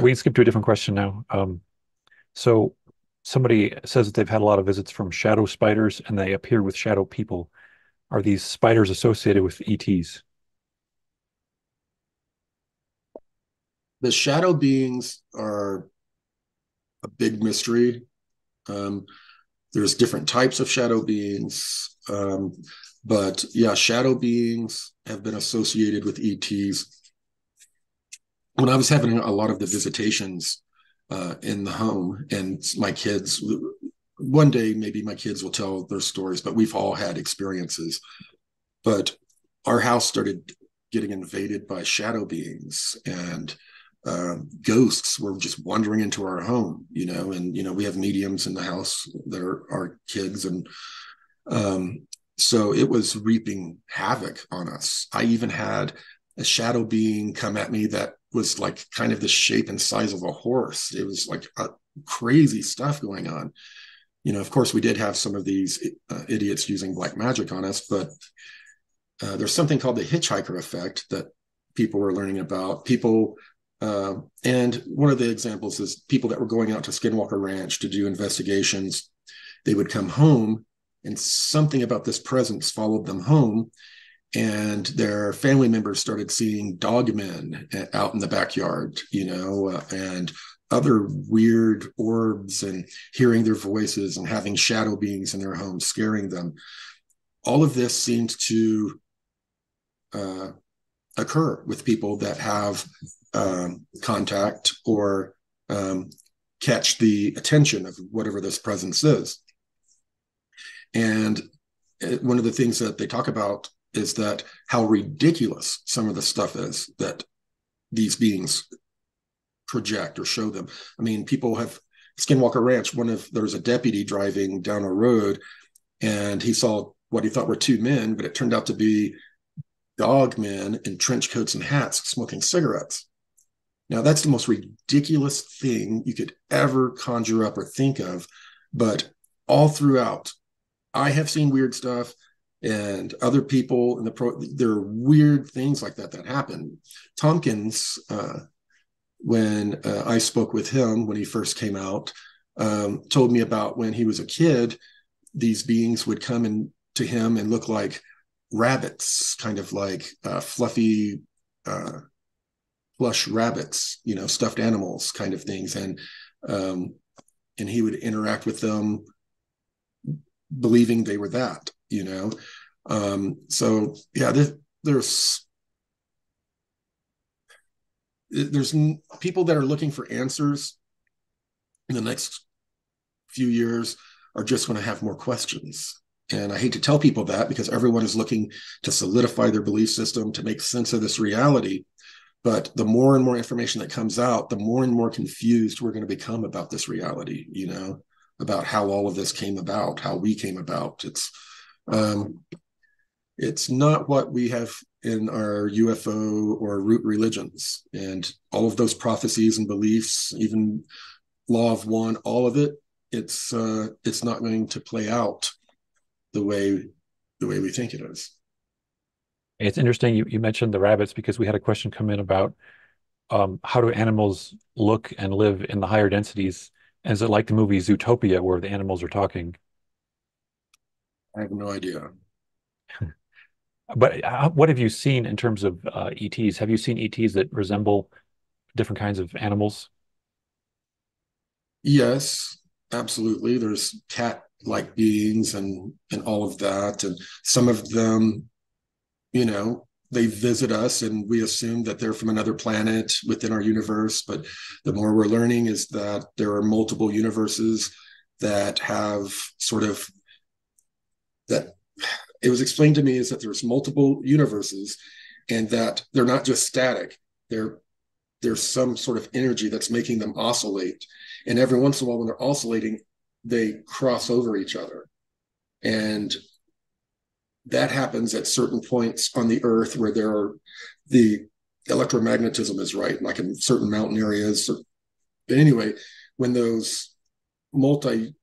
We skip to a different question now. So somebody says that they've had a lot of visits from shadow spiders and they appear with shadow people. Are these spiders associated with ETs? The shadow beings are a big mystery. There's different types of shadow beings, but yeah, shadow beings have been associated with ETs. When I was having a lot of the visitations in the home, and my kids, one day maybe my kids will tell their stories, but we've all had experiences. But our house started getting invaded by shadow beings, and ghosts were just wandering into our home, you know. And you know, we have mediums in the house that are our kids, and so it was reaping havoc on us. I even had a shadow being come at me that was like kind of the shape and size of a horse. It was like crazy stuff going on. You know, of course, we did have some of these idiots using black magic on us, but there's something called the hitchhiker effect that people were learning about. People, and one of the examples is people that were going out to Skinwalker Ranch to do investigations. They would come home, and something about this presence followed them home, and their family members started seeing dogmen out in the backyard, you know, and other weird orbs, and hearing their voices, and having shadow beings in their home scaring them. All of this seemed to occur with people that have contact or catch the attention of whatever this presence is. And one of the things that they talk about is that how ridiculous some of the stuff is that these beings project or show them. I mean, people have Skinwalker Ranch, there's a deputy driving down a road, and he saw what he thought were two men, but it turned out to be dog men in trench coats and hats smoking cigarettes. Now, that's the most ridiculous thing you could ever conjure up or think of, but all throughout, I have seen weird stuff, and other people in the there are weird things like that happen. Tompkins, when I spoke with him when he first came out, told me about when he was a kid, these beings would come in to him and look like rabbits, kind of like fluffy plush rabbits, you know, stuffed animals kind of things. And he would interact with them believing they were that, you know. So yeah, there's people that are looking for answers in the next few years are just going to have more questions. And I hate to tell people that, because everyone is looking to solidify their belief system, to make sense of this reality. But the more and more information that comes out, the more and more confused we're going to become about this reality, you know, about how all of this came about, how we came about. It's not what we have in our UFO or root religions, and all of those prophecies and beliefs, even law of one, all of it, it's not going to play out the way we think it is. It's interesting you mentioned the rabbits, because we had a question come in about how do animals look and live in the higher densities? And is it like the movie Zootopia where the animals are talking? I have no idea. But what have you seen in terms of ETs? Have you seen ETs that resemble different kinds of animals? Yes, absolutely. There's cat-like beings and all of that. And some of them, you know, they visit us and we assume that they're from another planet within our universe. But the more we're learning is that there are multiple universes that have sort of that... It was explained to me is that there's multiple universes, and that they're not just static. There's some sort of energy that's making them oscillate. And every once in a while when they're oscillating, they cross over each other. And that happens at certain points on the earth where there are the electromagnetism is right, like in certain mountain areas. But anyway, when these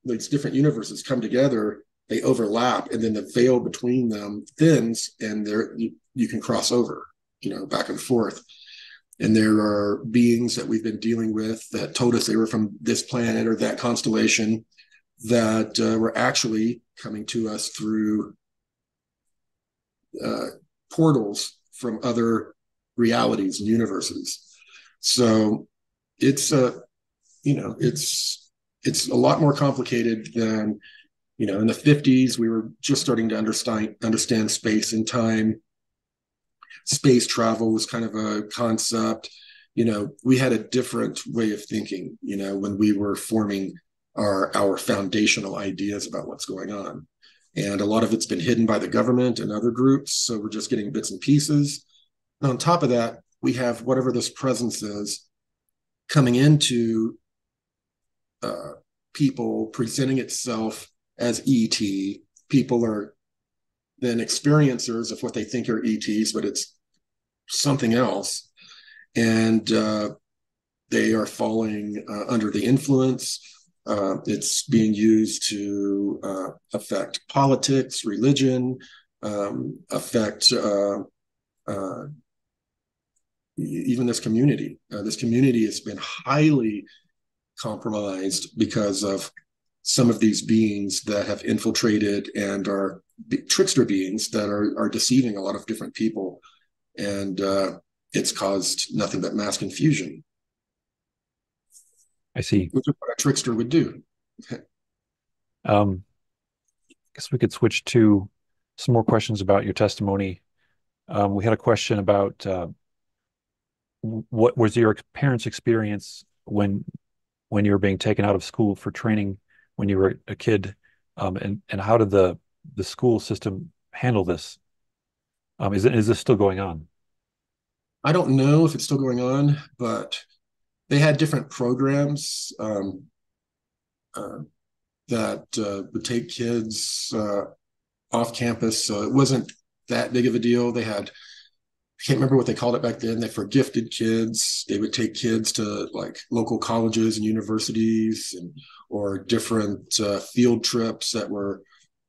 different universes come together, they overlap, and then the veil between them thins, and there you can cross over, you know, back and forth. And there are beings that we've been dealing with that told us they were from this planet or that constellation that were actually coming to us through portals from other realities and universes. So it's it's a lot more complicated than, you know, in the 50s, we were just starting to understand space and time. Space travel was kind of a concept. You know, we had a different way of thinking, you know, when we were forming our foundational ideas about what's going on. And a lot of it's been hidden by the government and other groups. So we're just getting bits and pieces. And on top of that, we have whatever this presence is coming into people, presenting itself as ET. People are then experiencers of what they think are ETs, but it's something else. And they are falling under the influence. It's being used to affect politics, religion, affect even this community. This community has been highly compromised because of some of these beings that have infiltrated and are trickster beings that are deceiving a lot of different people. And it's caused nothing but mass confusion. I see. Which is what a trickster would do. I guess we could switch to some more questions about your testimony. We had a question about what was your parents' experience when you were being taken out of school for training when you were a kid, and how did the school system handle this? Is this still going on? I don't know if it's still going on, but they had different programs that would take kids off campus. So it wasn't that big of a deal. They had, I can't remember what they called it back then. They for gifted kids. They would take kids to like local colleges and universities, and or different field trips that were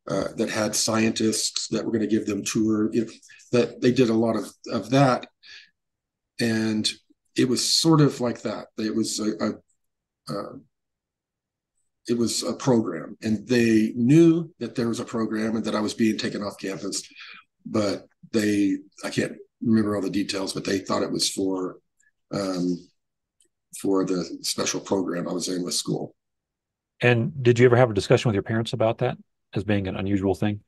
that had scientists that were going to give them tour. You know, that they did a lot of that, and it was sort of like that. It was a program, and they knew that there was a program and that I was being taken off campus, but I can't remember all the details, but they thought it was for the special program I was in with school. And did you ever have a discussion with your parents about that as being an unusual thing?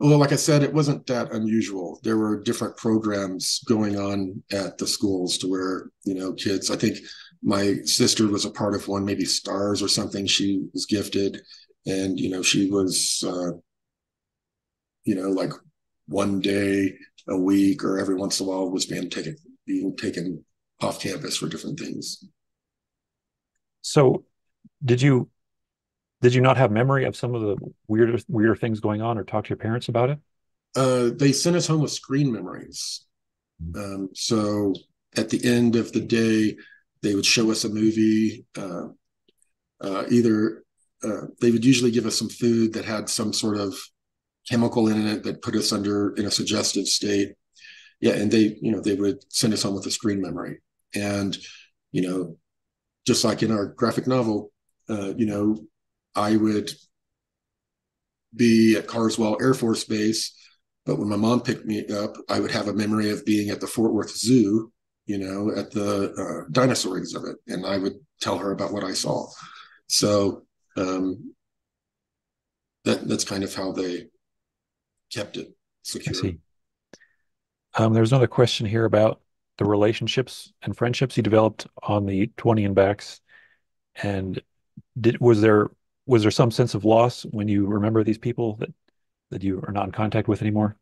Well, like I said, it wasn't that unusual. There were different programs going on at the schools to where, you know, kids, I think my sister was a part of one, maybe STARS or something. She was gifted, and, you know, she was, you know, like, one day a week or every once in a while was being taken off campus for different things. So did you not have memory of some of the weirder things going on, or talk to your parents about it? They sent us home with screen memories. So at the end of the day, they would show us a movie. They would usually give us some food that had some sort of chemical in it that put us in a suggestive state. Yeah, and they would send us home with a screen memory. And, you know, just like in our graphic novel, you know, I would be at Carswell Air Force Base, but when my mom picked me up, I would have a memory of being at the Fort Worth Zoo, you know, at the dinosaur exhibit, and I would tell her about what I saw. So that's kind of how they kept it secure. I see. There's another question here about the relationships and friendships you developed on the 20 and backs. And was there some sense of loss when you remember these people that you are not in contact with anymore?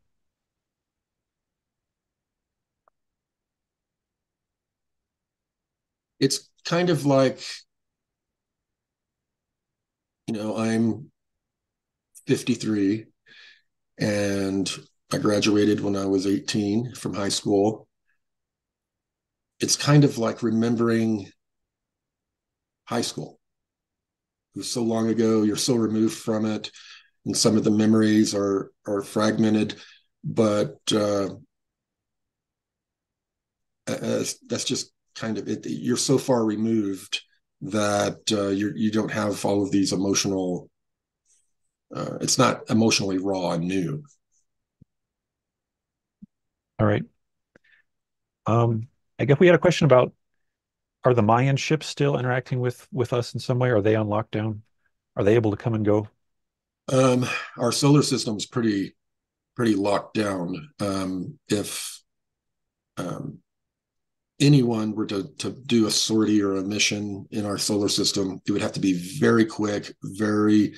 It's kind of like, you know, I'm 53. And I graduated when I was 18 from high school. It's kind of like remembering high school. It was so long ago, you're so removed from it. And some of the memories are fragmented, but that's just kind of it. You're so far removed that you don't have all of these emotional It's not emotionally raw and new. All right. I guess we had a question about, are the Mayan ships still interacting with us in some way? Are they on lockdown? Are they able to come and go? Our solar system is pretty locked down. If anyone were to do a sortie or a mission in our solar system, it would have to be very quick, with a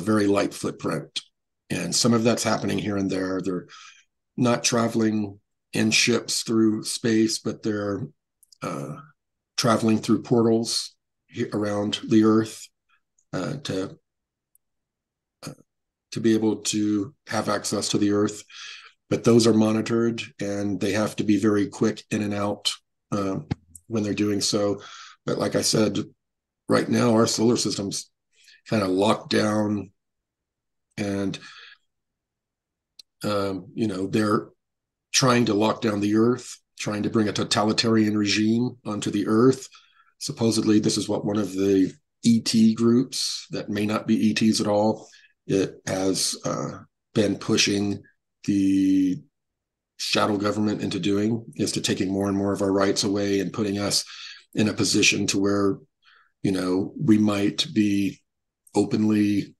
very light footprint. And some of that's happening here and there. They're not traveling in ships through space, but they're traveling through portals around the Earth to be able to have access to the Earth. But those are monitored, and they have to be very quick in and out when they're doing so. But like I said, right now, our solar system's kind of locked down, and, they're trying to lock down the Earth, trying to bring a totalitarian regime onto the Earth. Supposedly, this is what one of the ET groups that may not be ETs at all, it has been pushing the shadow government into doing, is to taking more and more of our rights away and putting us in a position to where, we might be openly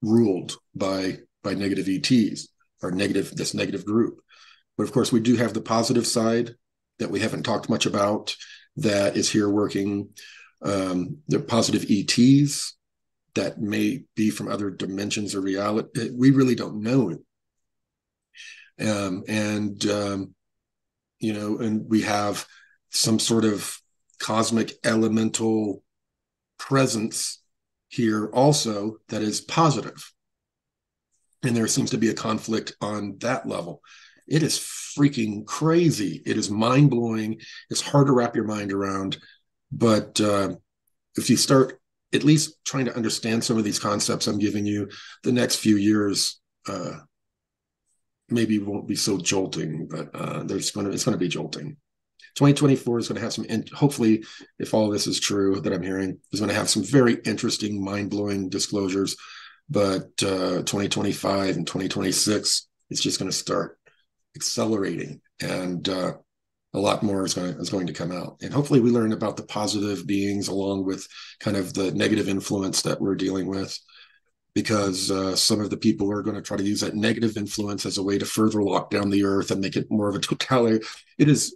ruled by negative ETs or this negative group. But of course, we do have the positive side that we haven't talked much about that is here working. They're positive ETs that may be from other dimensions or reality. We really don't know it. And we have some sort of cosmic elemental presence here also that is positive. And there seems to be a conflict on that level. It is freaking crazy. It is mind-blowing. It's hard to wrap your mind around. But if you start at least trying to understand some of these concepts I'm giving you, the next few years maybe won't be so jolting, but it's going to be jolting. 2024 is going to have some, and hopefully, if all this is true that I'm hearing, is going to have some very interesting, mind-blowing disclosures. But 2025 and 2026, it's just going to start accelerating, and a lot more is going to come out. And hopefully we learn about the positive beings along with kind of the negative influence that we're dealing with, because some of the people are going to try to use that negative influence as a way to further lock down the Earth and make it more of a totality. It is,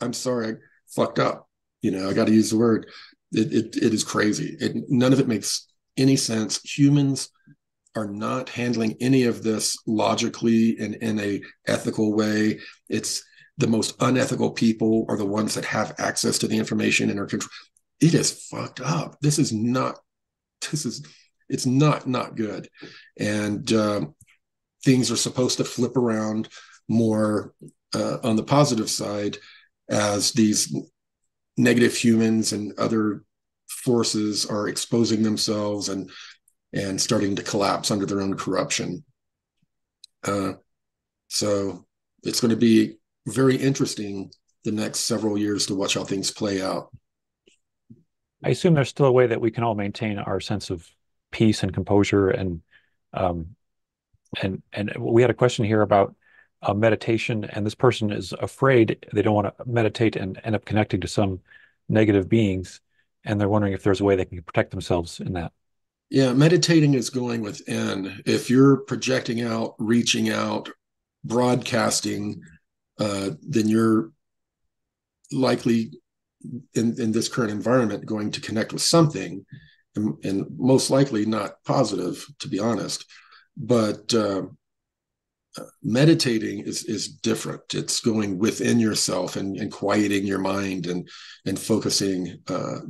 I'm sorry, I fucked up. I got to use the word. It is crazy. None of it makes any sense. Humans are not handling any of this logically and in a ethical way. It's the most unethical people are the ones that have access to the information and are control. It is fucked up. It's not good. And things are supposed to flip around more on the positive side as these negative humans and other forces are exposing themselves and starting to collapse under their own corruption. So it's going to be very interesting the next several years to watch how things play out. I assume there's still a way that we can all maintain our sense of peace and composure. And we had a question here about meditation, and this person is afraid they don't want to meditate and end up connecting to some negative beings. And they're wondering if there's a way they can protect themselves in that. Yeah, meditating is going within. If you're projecting out, reaching out, broadcasting, then you're likely in this current environment going to connect with something, and most likely not positive, to be honest. But meditating is different. It's going within yourself and quieting your mind and focusing,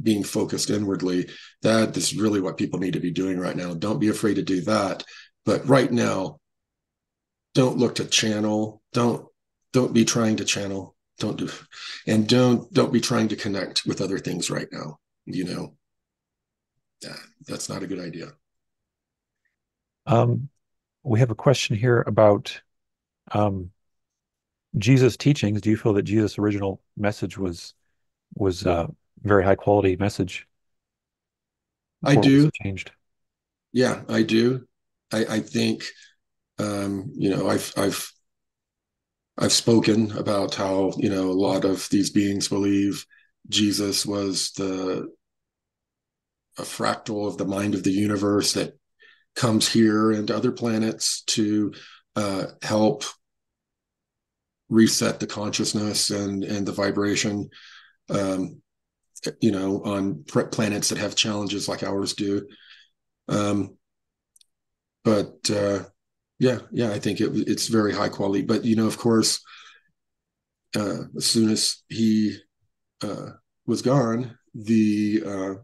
being focused inwardly. That is really what people need to be doing right now. Don't be afraid to do that. But right now, don't look to channel. Don't be trying to channel. Don't be trying to connect with other things right now. That's not a good idea. We have a question here about Jesus' teachings. Do you feel that Jesus' original message was a very high quality message? I do. Changed. Yeah, I do. I think, you know, I've spoken about how, you know, a lot of these beings believe Jesus was a fractal of the mind of the universe that comes here and other planets to help reset the consciousness and the vibration, you know, on planets that have challenges like ours do. But I think it's very high quality. But, you know, of course, as soon as he was gone, the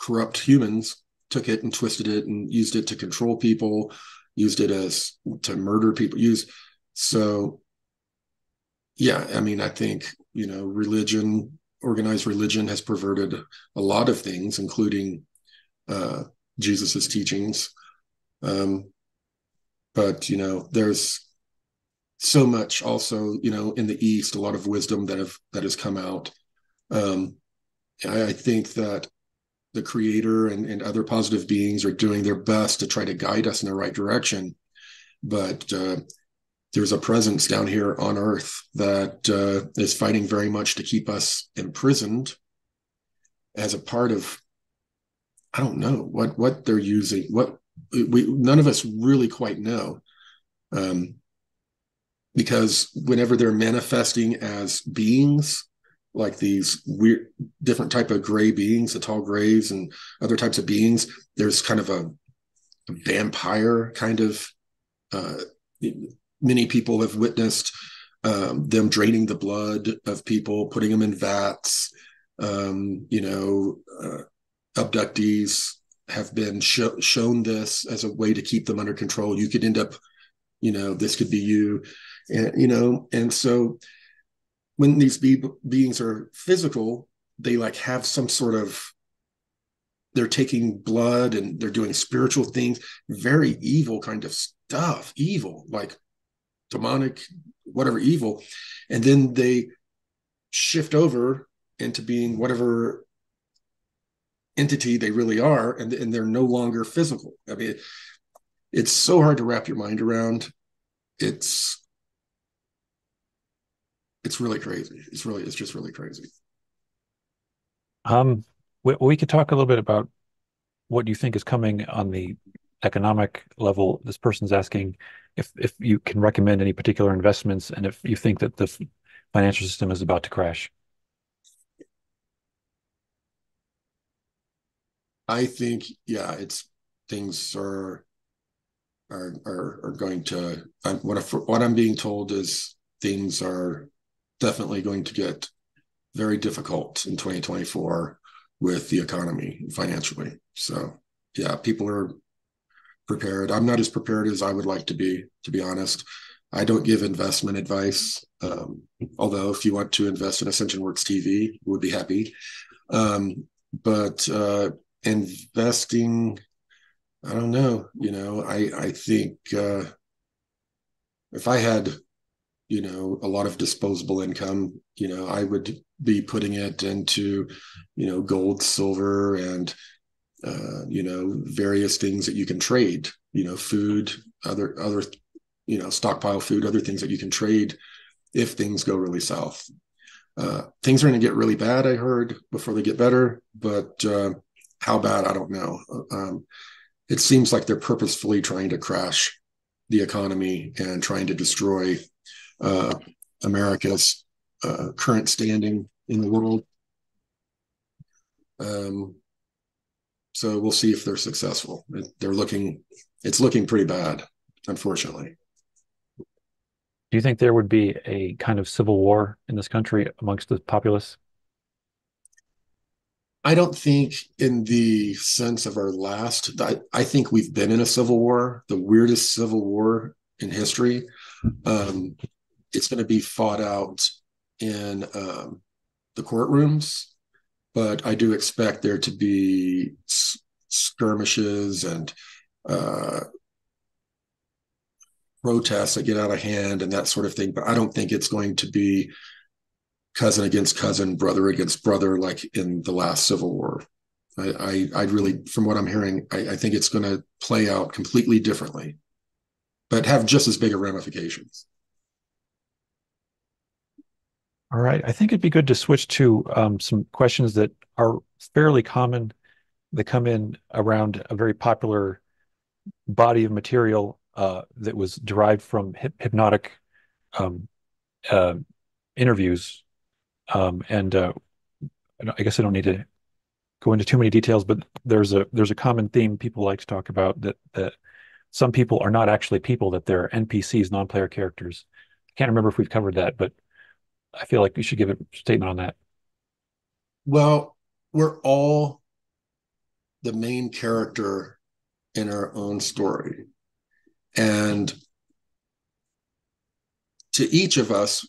corrupt humans took it and twisted it and used it to control people, used it as to murder people. So, yeah, I mean, I think, you know, religion, organized religion has perverted a lot of things, including Jesus's teachings. But, you know, there's so much also, you know, in the East, a lot of wisdom that has come out. I think that the creator and other positive beings are doing their best to try to guide us in the right direction. But, there's a presence down here on earth that is fighting very much to keep us imprisoned as a part of, I don't know what they're using, none of us really quite know, because whenever they're manifesting as beings, like these weird different type of gray beings, the tall grays and other types of beings, there's kind of a vampire kind of, many people have witnessed them draining the blood of people, putting them in vats, you know, abductees have been shown this as a way to keep them under control. You could end up, you know, this could be you, and, you know, and so when these beings are physical, they like have some sort of, they're taking blood and they're doing spiritual things, very evil kind of stuff, evil, like demonic, whatever evil. And then they shift over into being whatever entity they really are, and they're no longer physical. I mean, it's so hard to wrap your mind around. It's really crazy. It's just really crazy. We could talk a little bit about what you think is coming on the economic level. This person's asking if you can recommend any particular investments and if you think that the financial system is about to crash. I think, yeah, it's things are going to, what I'm being told is things are definitely going to get very difficult in 2024. With the economy financially. So yeah, people are prepared. I'm not as prepared as I would like to be honest. I don't give investment advice. Although if you want to invest in Ascension Works TV, we'd be happy. But investing, I don't know, you know, I think if I had, you know, a lot of disposable income, you know, I would be putting it into, you know, gold, silver, and, you know, various things that you can trade, you know, food, other, you know, stockpile food, other things that you can trade if things go really south. Things are going to get really bad, I heard, before they get better, but how bad, I don't know. It seems like they're purposefully trying to crash the economy and trying to destroy America's current standing in the world. So we'll see if they're successful. It's looking pretty bad, unfortunately. Do you think there would be a kind of civil war in this country amongst the populace? I don't think in the sense of our last, I think we've been in a civil war, the weirdest civil war in history. It's going to be fought out in the courtrooms, but I do expect there to be skirmishes and protests that get out of hand and that sort of thing. But I don't think it's going to be cousin against cousin, brother against brother, like in the last Civil War. I really, from what I'm hearing, I think it's going to play out completely differently, but have just as big of ramifications. All right. I think it'd be good to switch to some questions that are fairly common that come in around a very popular body of material that was derived from hypnotic interviews. I guess I don't need to go into too many details, but there's a common theme people like to talk about, that some people are not actually people, that they're NPCs, non-player characters. I can't remember if we've covered that, but I feel like we should give a statement on that. Well, we're all the main character in our own story. And to each of us,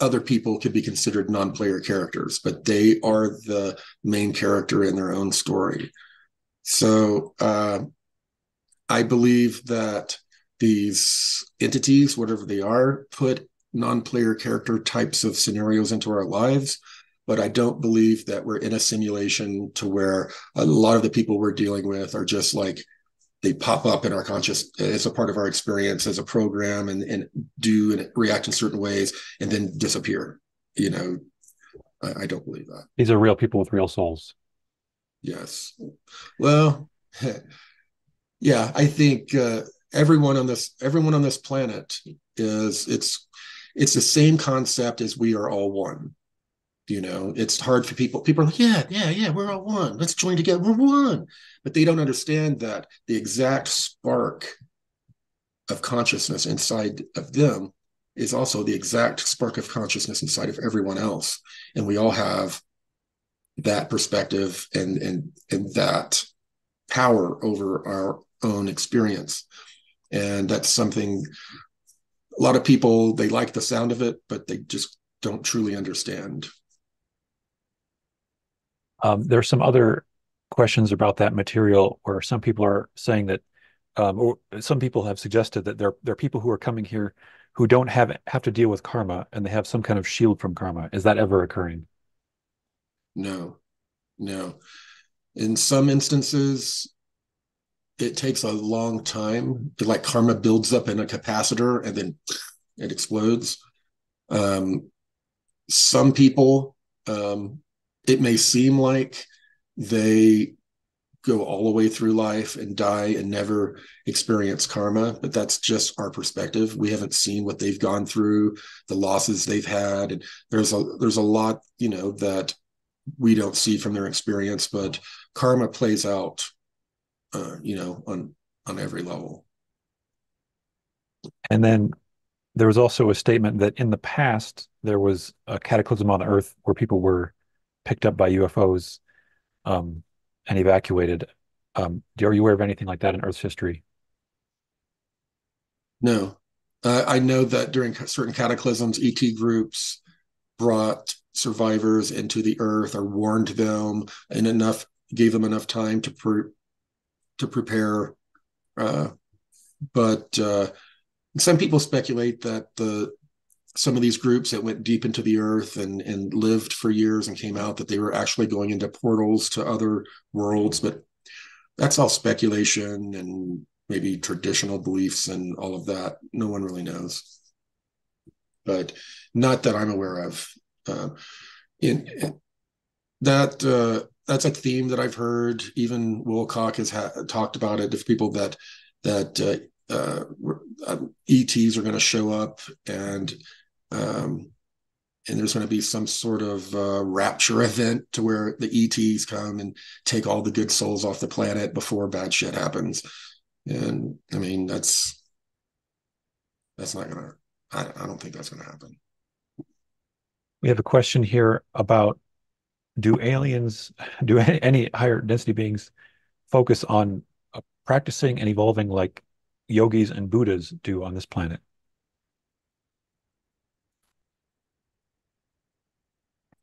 other people could be considered non-player characters, but they are the main character in their own story. So I believe that these entities, whatever they are, put non-player character types of scenarios into our lives, but I don't believe that we're in a simulation to where a lot of the people we're dealing with are just like, they pop up in our conscious as a part of our experience as a program and do and react in certain ways and then disappear. You know, I don't believe that. These are real people with real souls. Yes. Well, yeah, I think everyone on this planet is, it's the same concept as we are all one. You know, it's hard for people are like, yeah, we're all one. Let's join together. We're one. But they don't understand that the exact spark of consciousness inside of them is also the exact spark of consciousness inside of everyone else. And we all have that perspective and that power over our own experience. And that's something a lot of people, they like the sound of it, but they just don't truly understand. There are some other questions about that material where some people are saying that, or some people have suggested that there are people who are coming here who don't have to deal with karma, and they have some kind of shield from karma. Is that ever occurring? No. In some instances, it takes a long time. Like karma builds up in a capacitor and then it explodes. Some people, it may seem like they go all the way through life and die and never experience karma, but that's just our perspective. We haven't seen what they've gone through, the losses they've had, and there's a lot, you know, that we don't see from their experience. But karma plays out, you know, on every level. And then there was also a statement that in the past there was a cataclysm on Earth where people were picked up by UFOs and evacuated. Are you aware of anything like that in Earth's history? No. I know that during certain cataclysms, ET groups brought survivors into the Earth or warned them and gave them enough time to prepare. But some people speculate that some of these groups that went deep into the Earth and lived for years and came out, that they were actually going into portals to other worlds, but that's all speculation and maybe traditional beliefs and all of that. No one really knows, but not that I'm aware of. That's a theme that I've heard. Even Wilcock has talked about it. If people that ETs are going to show up and there's going to be some sort of rapture event to where the ETs come and take all the good souls off the planet before bad shit happens. And I mean, that's not going to, I don't think that's going to happen. We have a question here about, do any higher density beings focus on practicing and evolving like yogis and Buddhas do on this planet?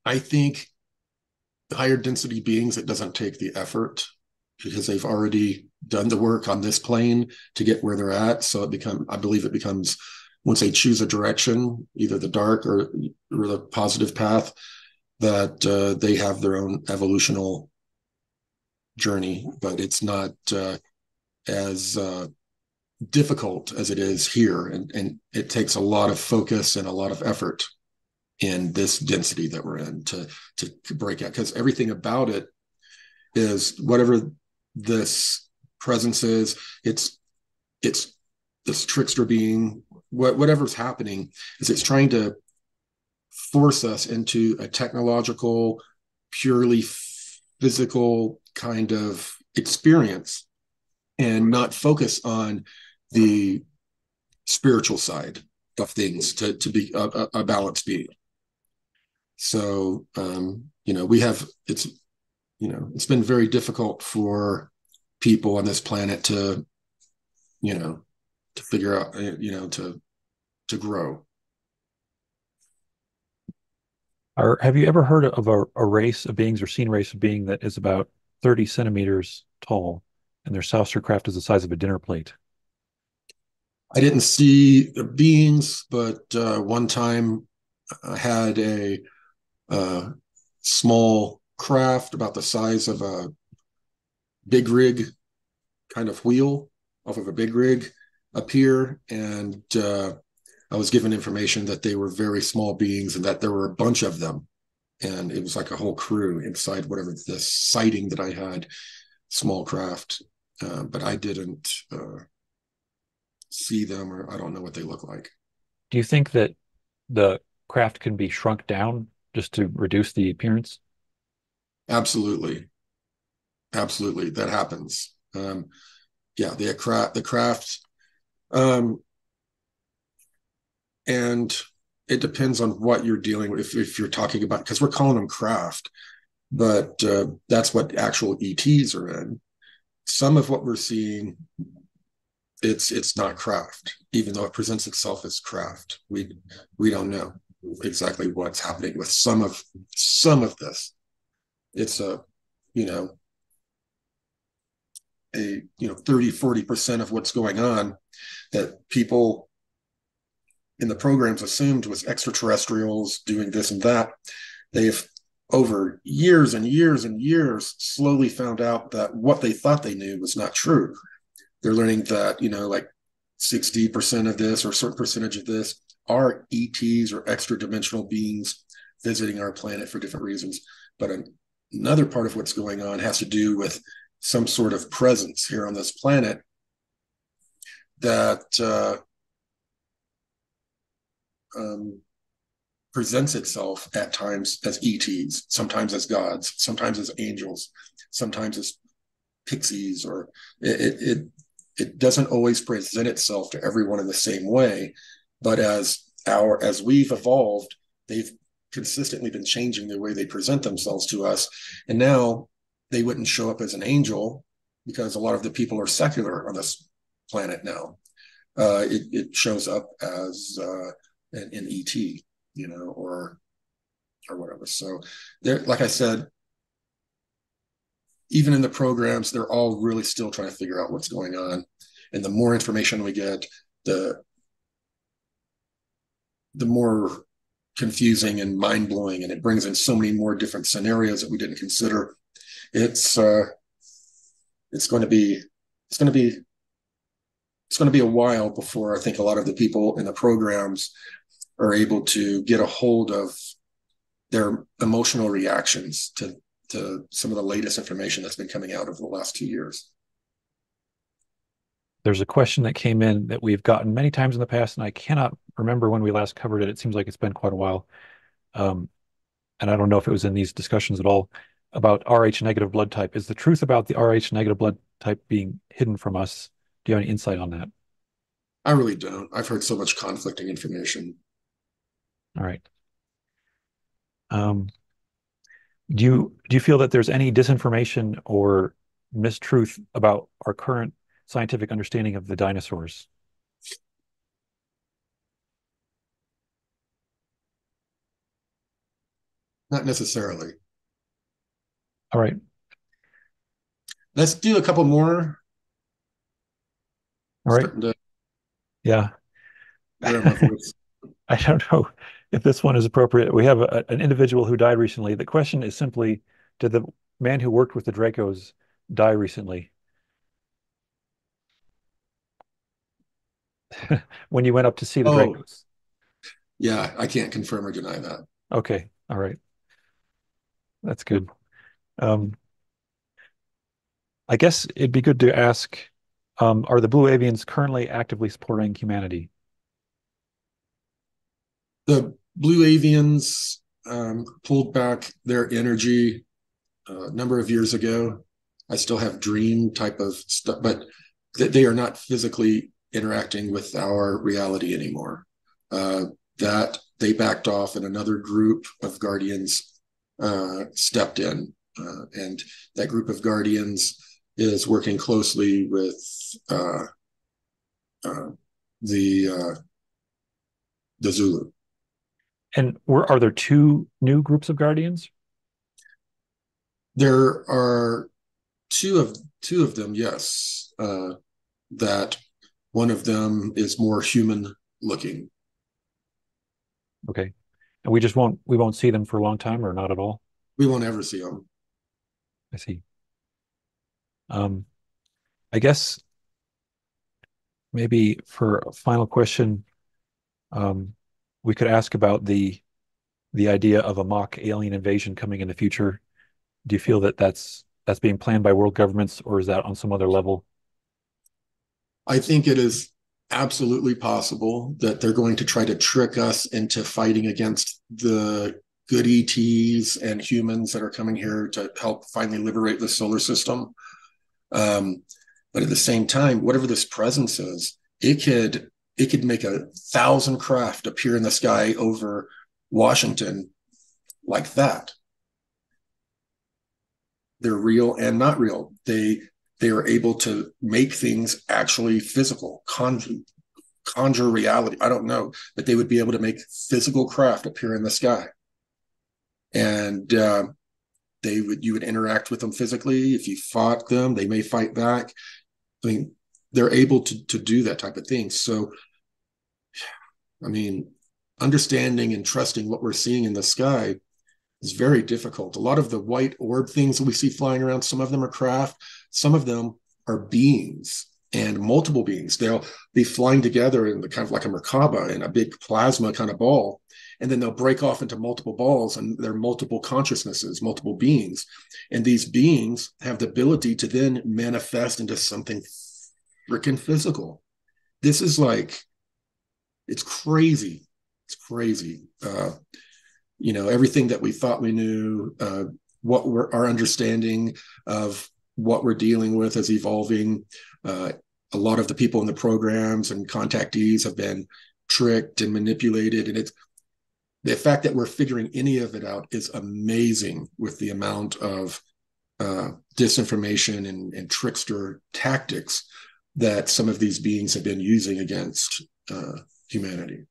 I think higher density beings, it doesn't take the effort because they've already done the work on this plane to get where they're at. So I believe it becomes, once they choose a direction, either the dark or the positive path, that they have their own evolutional journey, but it's not as difficult as it is here. And it takes a lot of focus and a lot of effort in this density that we're in to break out, because everything about it is whatever this presence is, it's this trickster being, whatever's happening is it's trying to force us into a technological, purely physical kind of experience and not focus on the spiritual side of things to be a balanced being. So, it's been very difficult for people on this planet to figure out, to grow. Have you ever heard of a race of beings or seen a race of being that is about 30 centimeters tall and their saucer craft is the size of a dinner plate? I didn't see the beings, but one time I had a small craft about the size of a big rig, kind of wheel off of a big rig, appear, and I was given information that they were very small beings and that there were a bunch of them. And it was like a whole crew inside whatever the sighting that I had, small craft. But I didn't see them, or I don't know what they look like. Do you think that the craft can be shrunk down just to reduce the appearance? Absolutely. Absolutely. That happens. The craft, and it depends on what you're dealing with, if you're talking about, because we're calling them craft, but that's what actual ETs are in. Some of what we're seeing, it's not craft, even though it presents itself as craft. We don't know exactly what's happening with some of this. It's a 30-40% of what's going on that people in the programs assumed was extraterrestrials doing this and that. They've over years and years and years slowly found out that what they thought they knew was not true. They're learning that, like 60% of this or a certain percentage of this are ETs or extra dimensional beings visiting our planet for different reasons. But another part of what's going on has to do with some sort of presence here on this planet that presents itself at times as ETs, sometimes as gods, sometimes as angels, sometimes as pixies, or it doesn't always present itself to everyone in the same way. But as we've evolved, they've consistently been changing the way they present themselves to us. And now they wouldn't show up as an angel because a lot of the people are secular on this planet now. It shows up as an ET, or whatever. So there, like I said, even in the programs, they're all really still trying to figure out what's going on. And the more information we get, the more confusing and mind blowing, and it brings in so many more different scenarios that we didn't consider. It's going to be a while before I think a lot of the people in the programs are able to get a hold of their emotional reactions to some of the latest information that's been coming out over the last 2 years. There's a question that came in that we've gotten many times in the past, and I cannot remember when we last covered it. It seems like it's been quite a while. And I don't know if it was in these discussions at all, about Rh negative blood type. Is the truth about the Rh negative blood type being hidden from us? Do you have any insight on that? I really don't. I've heard so much conflicting information. All right. Do you feel that there's any disinformation or mistruth about our current scientific understanding of the dinosaurs? Not necessarily. All right. Let's do a couple more. All right. I don't know if this one is appropriate. We have an individual who died recently. The question is simply, did the man who worked with the Dracos die recently? When you went up to see the Dragos? Yeah, I can't confirm or deny that. Okay, all right. That's good. I guess it'd be good to ask, are the Blue Avians currently actively supporting humanity? The Blue Avians pulled back their energy a number of years ago. I still have dream type of stuff, but they are not physically interacting with our reality anymore. That they backed off, and another group of guardians stepped in. And that group of guardians is working closely with the Zulu. And are there two new groups of guardians? There are two of them, yes. That one of them is more human looking. Okay, and we won't see them for a long time, or not at all. We won't ever see them. I see. I guess maybe for a final question, we could ask about the idea of a mock alien invasion coming in the future. Do you feel that that's being planned by world governments, or is that on some other level? I think it is absolutely possible that they're going to try to trick us into fighting against the good ETs and humans that are coming here to help finally liberate the solar system. But at the same time, whatever this presence is, it could make 1,000 craft appear in the sky over Washington like that. They're real and not real. They are able to make things actually physical, conjure reality. I don't know, but they would be able to make physical craft appear in the sky. And you would interact with them physically. If you fought them, they may fight back. I mean, they're able to do that type of thing. So, I mean, understanding and trusting what we're seeing in the sky is very difficult. A lot of the white orb things that we see flying around, some of them are craft, some of them are beings, and multiple beings. They'll be flying together in the kind of like a Merkaba, in a big plasma kind of ball. And then they'll break off into multiple balls, and they're multiple consciousnesses, multiple beings. And these beings have the ability to then manifest into something freaking physical. This is like, it's crazy. It's crazy. You know, everything that we thought we knew, our understanding of what we're dealing with is evolving. A lot of the people in the programs and contactees have been tricked and manipulated, and the fact that we're figuring any of it out is amazing, with the amount of disinformation and trickster tactics that some of these beings have been using against humanity.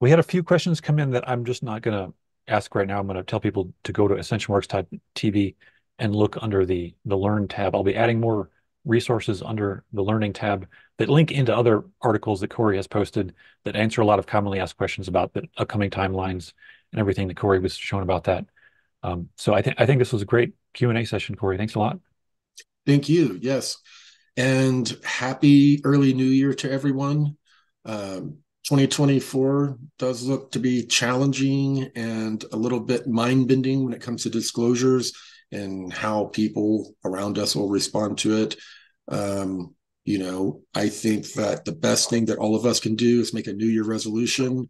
We had a few questions come in that I'm just not going to ask right now. I'm going to tell people to go to AscensionWorks.tv and look under the Learn tab. I'll be adding more resources under the Learning tab that link into other articles that Corey has posted that answer a lot of commonly asked questions about the upcoming timelines and everything that Corey was showing about that. So I think this was a great Q&A session, Corey. Thanks a lot. Thank you. Yes. And happy early new year to everyone. 2024 does look to be challenging and a little bit mind-bending when it comes to disclosures and how people around us will respond to it. You know, I think that the best thing that all of us can do is make a New Year resolution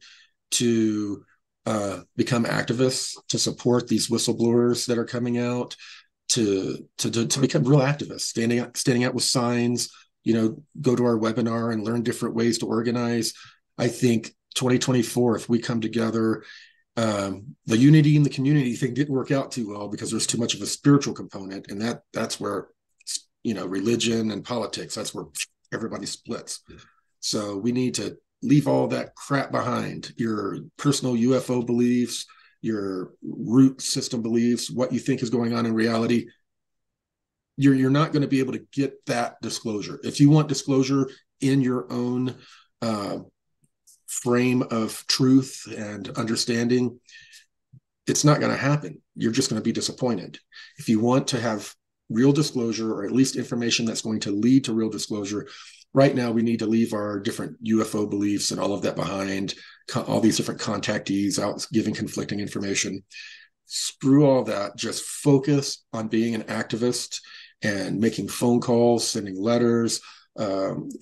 to become activists, to support these whistleblowers that are coming out, to become real activists, standing out with signs, you know, go to our webinar and learn different ways to organize. I think 2024, if we come together, the unity in the community thing didn't work out too well because there's too much of a spiritual component, and that's where, you know, religion and politics, that's where everybody splits. So we need to leave all that crap behind, your personal UFO beliefs, your root system beliefs, what you think is going on in reality. You're not going to be able to get that disclosure. If you want disclosure in your own frame of truth and understanding, it's not going to happen. You're just going to be disappointed. If you want to have real disclosure, or at least information that's going to lead to real disclosure. Right now, we need to leave our different UFO beliefs and all of that behind, all these different contactees out giving conflicting information. Screw all that. Just focus on being an activist and making phone calls, sending letters,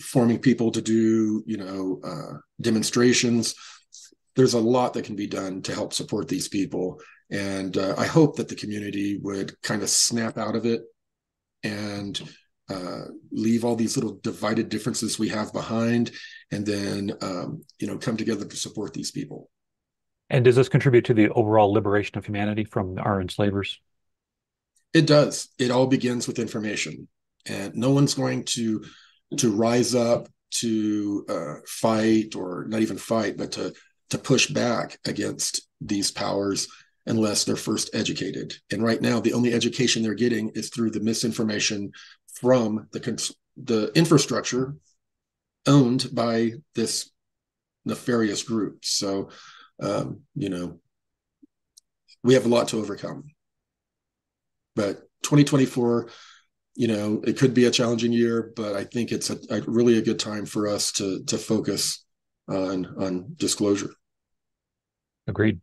forming people to do, demonstrations. There's a lot that can be done to help support these people. And I hope that the community would kind of snap out of it and leave all these little divided differences we have behind, and then, come together to support these people. And does this contribute to the overall liberation of humanity from our enslavers? It does. It all begins with information. And no one's going to rise up to fight, or not even fight, but to push back against these powers unless they're first educated. And right now, the only education they're getting is through the misinformation from the infrastructure owned by this nefarious group. So, we have a lot to overcome. But 2024... it could be a challenging year, but I think it's really a good time for us to focus on disclosure. Agreed.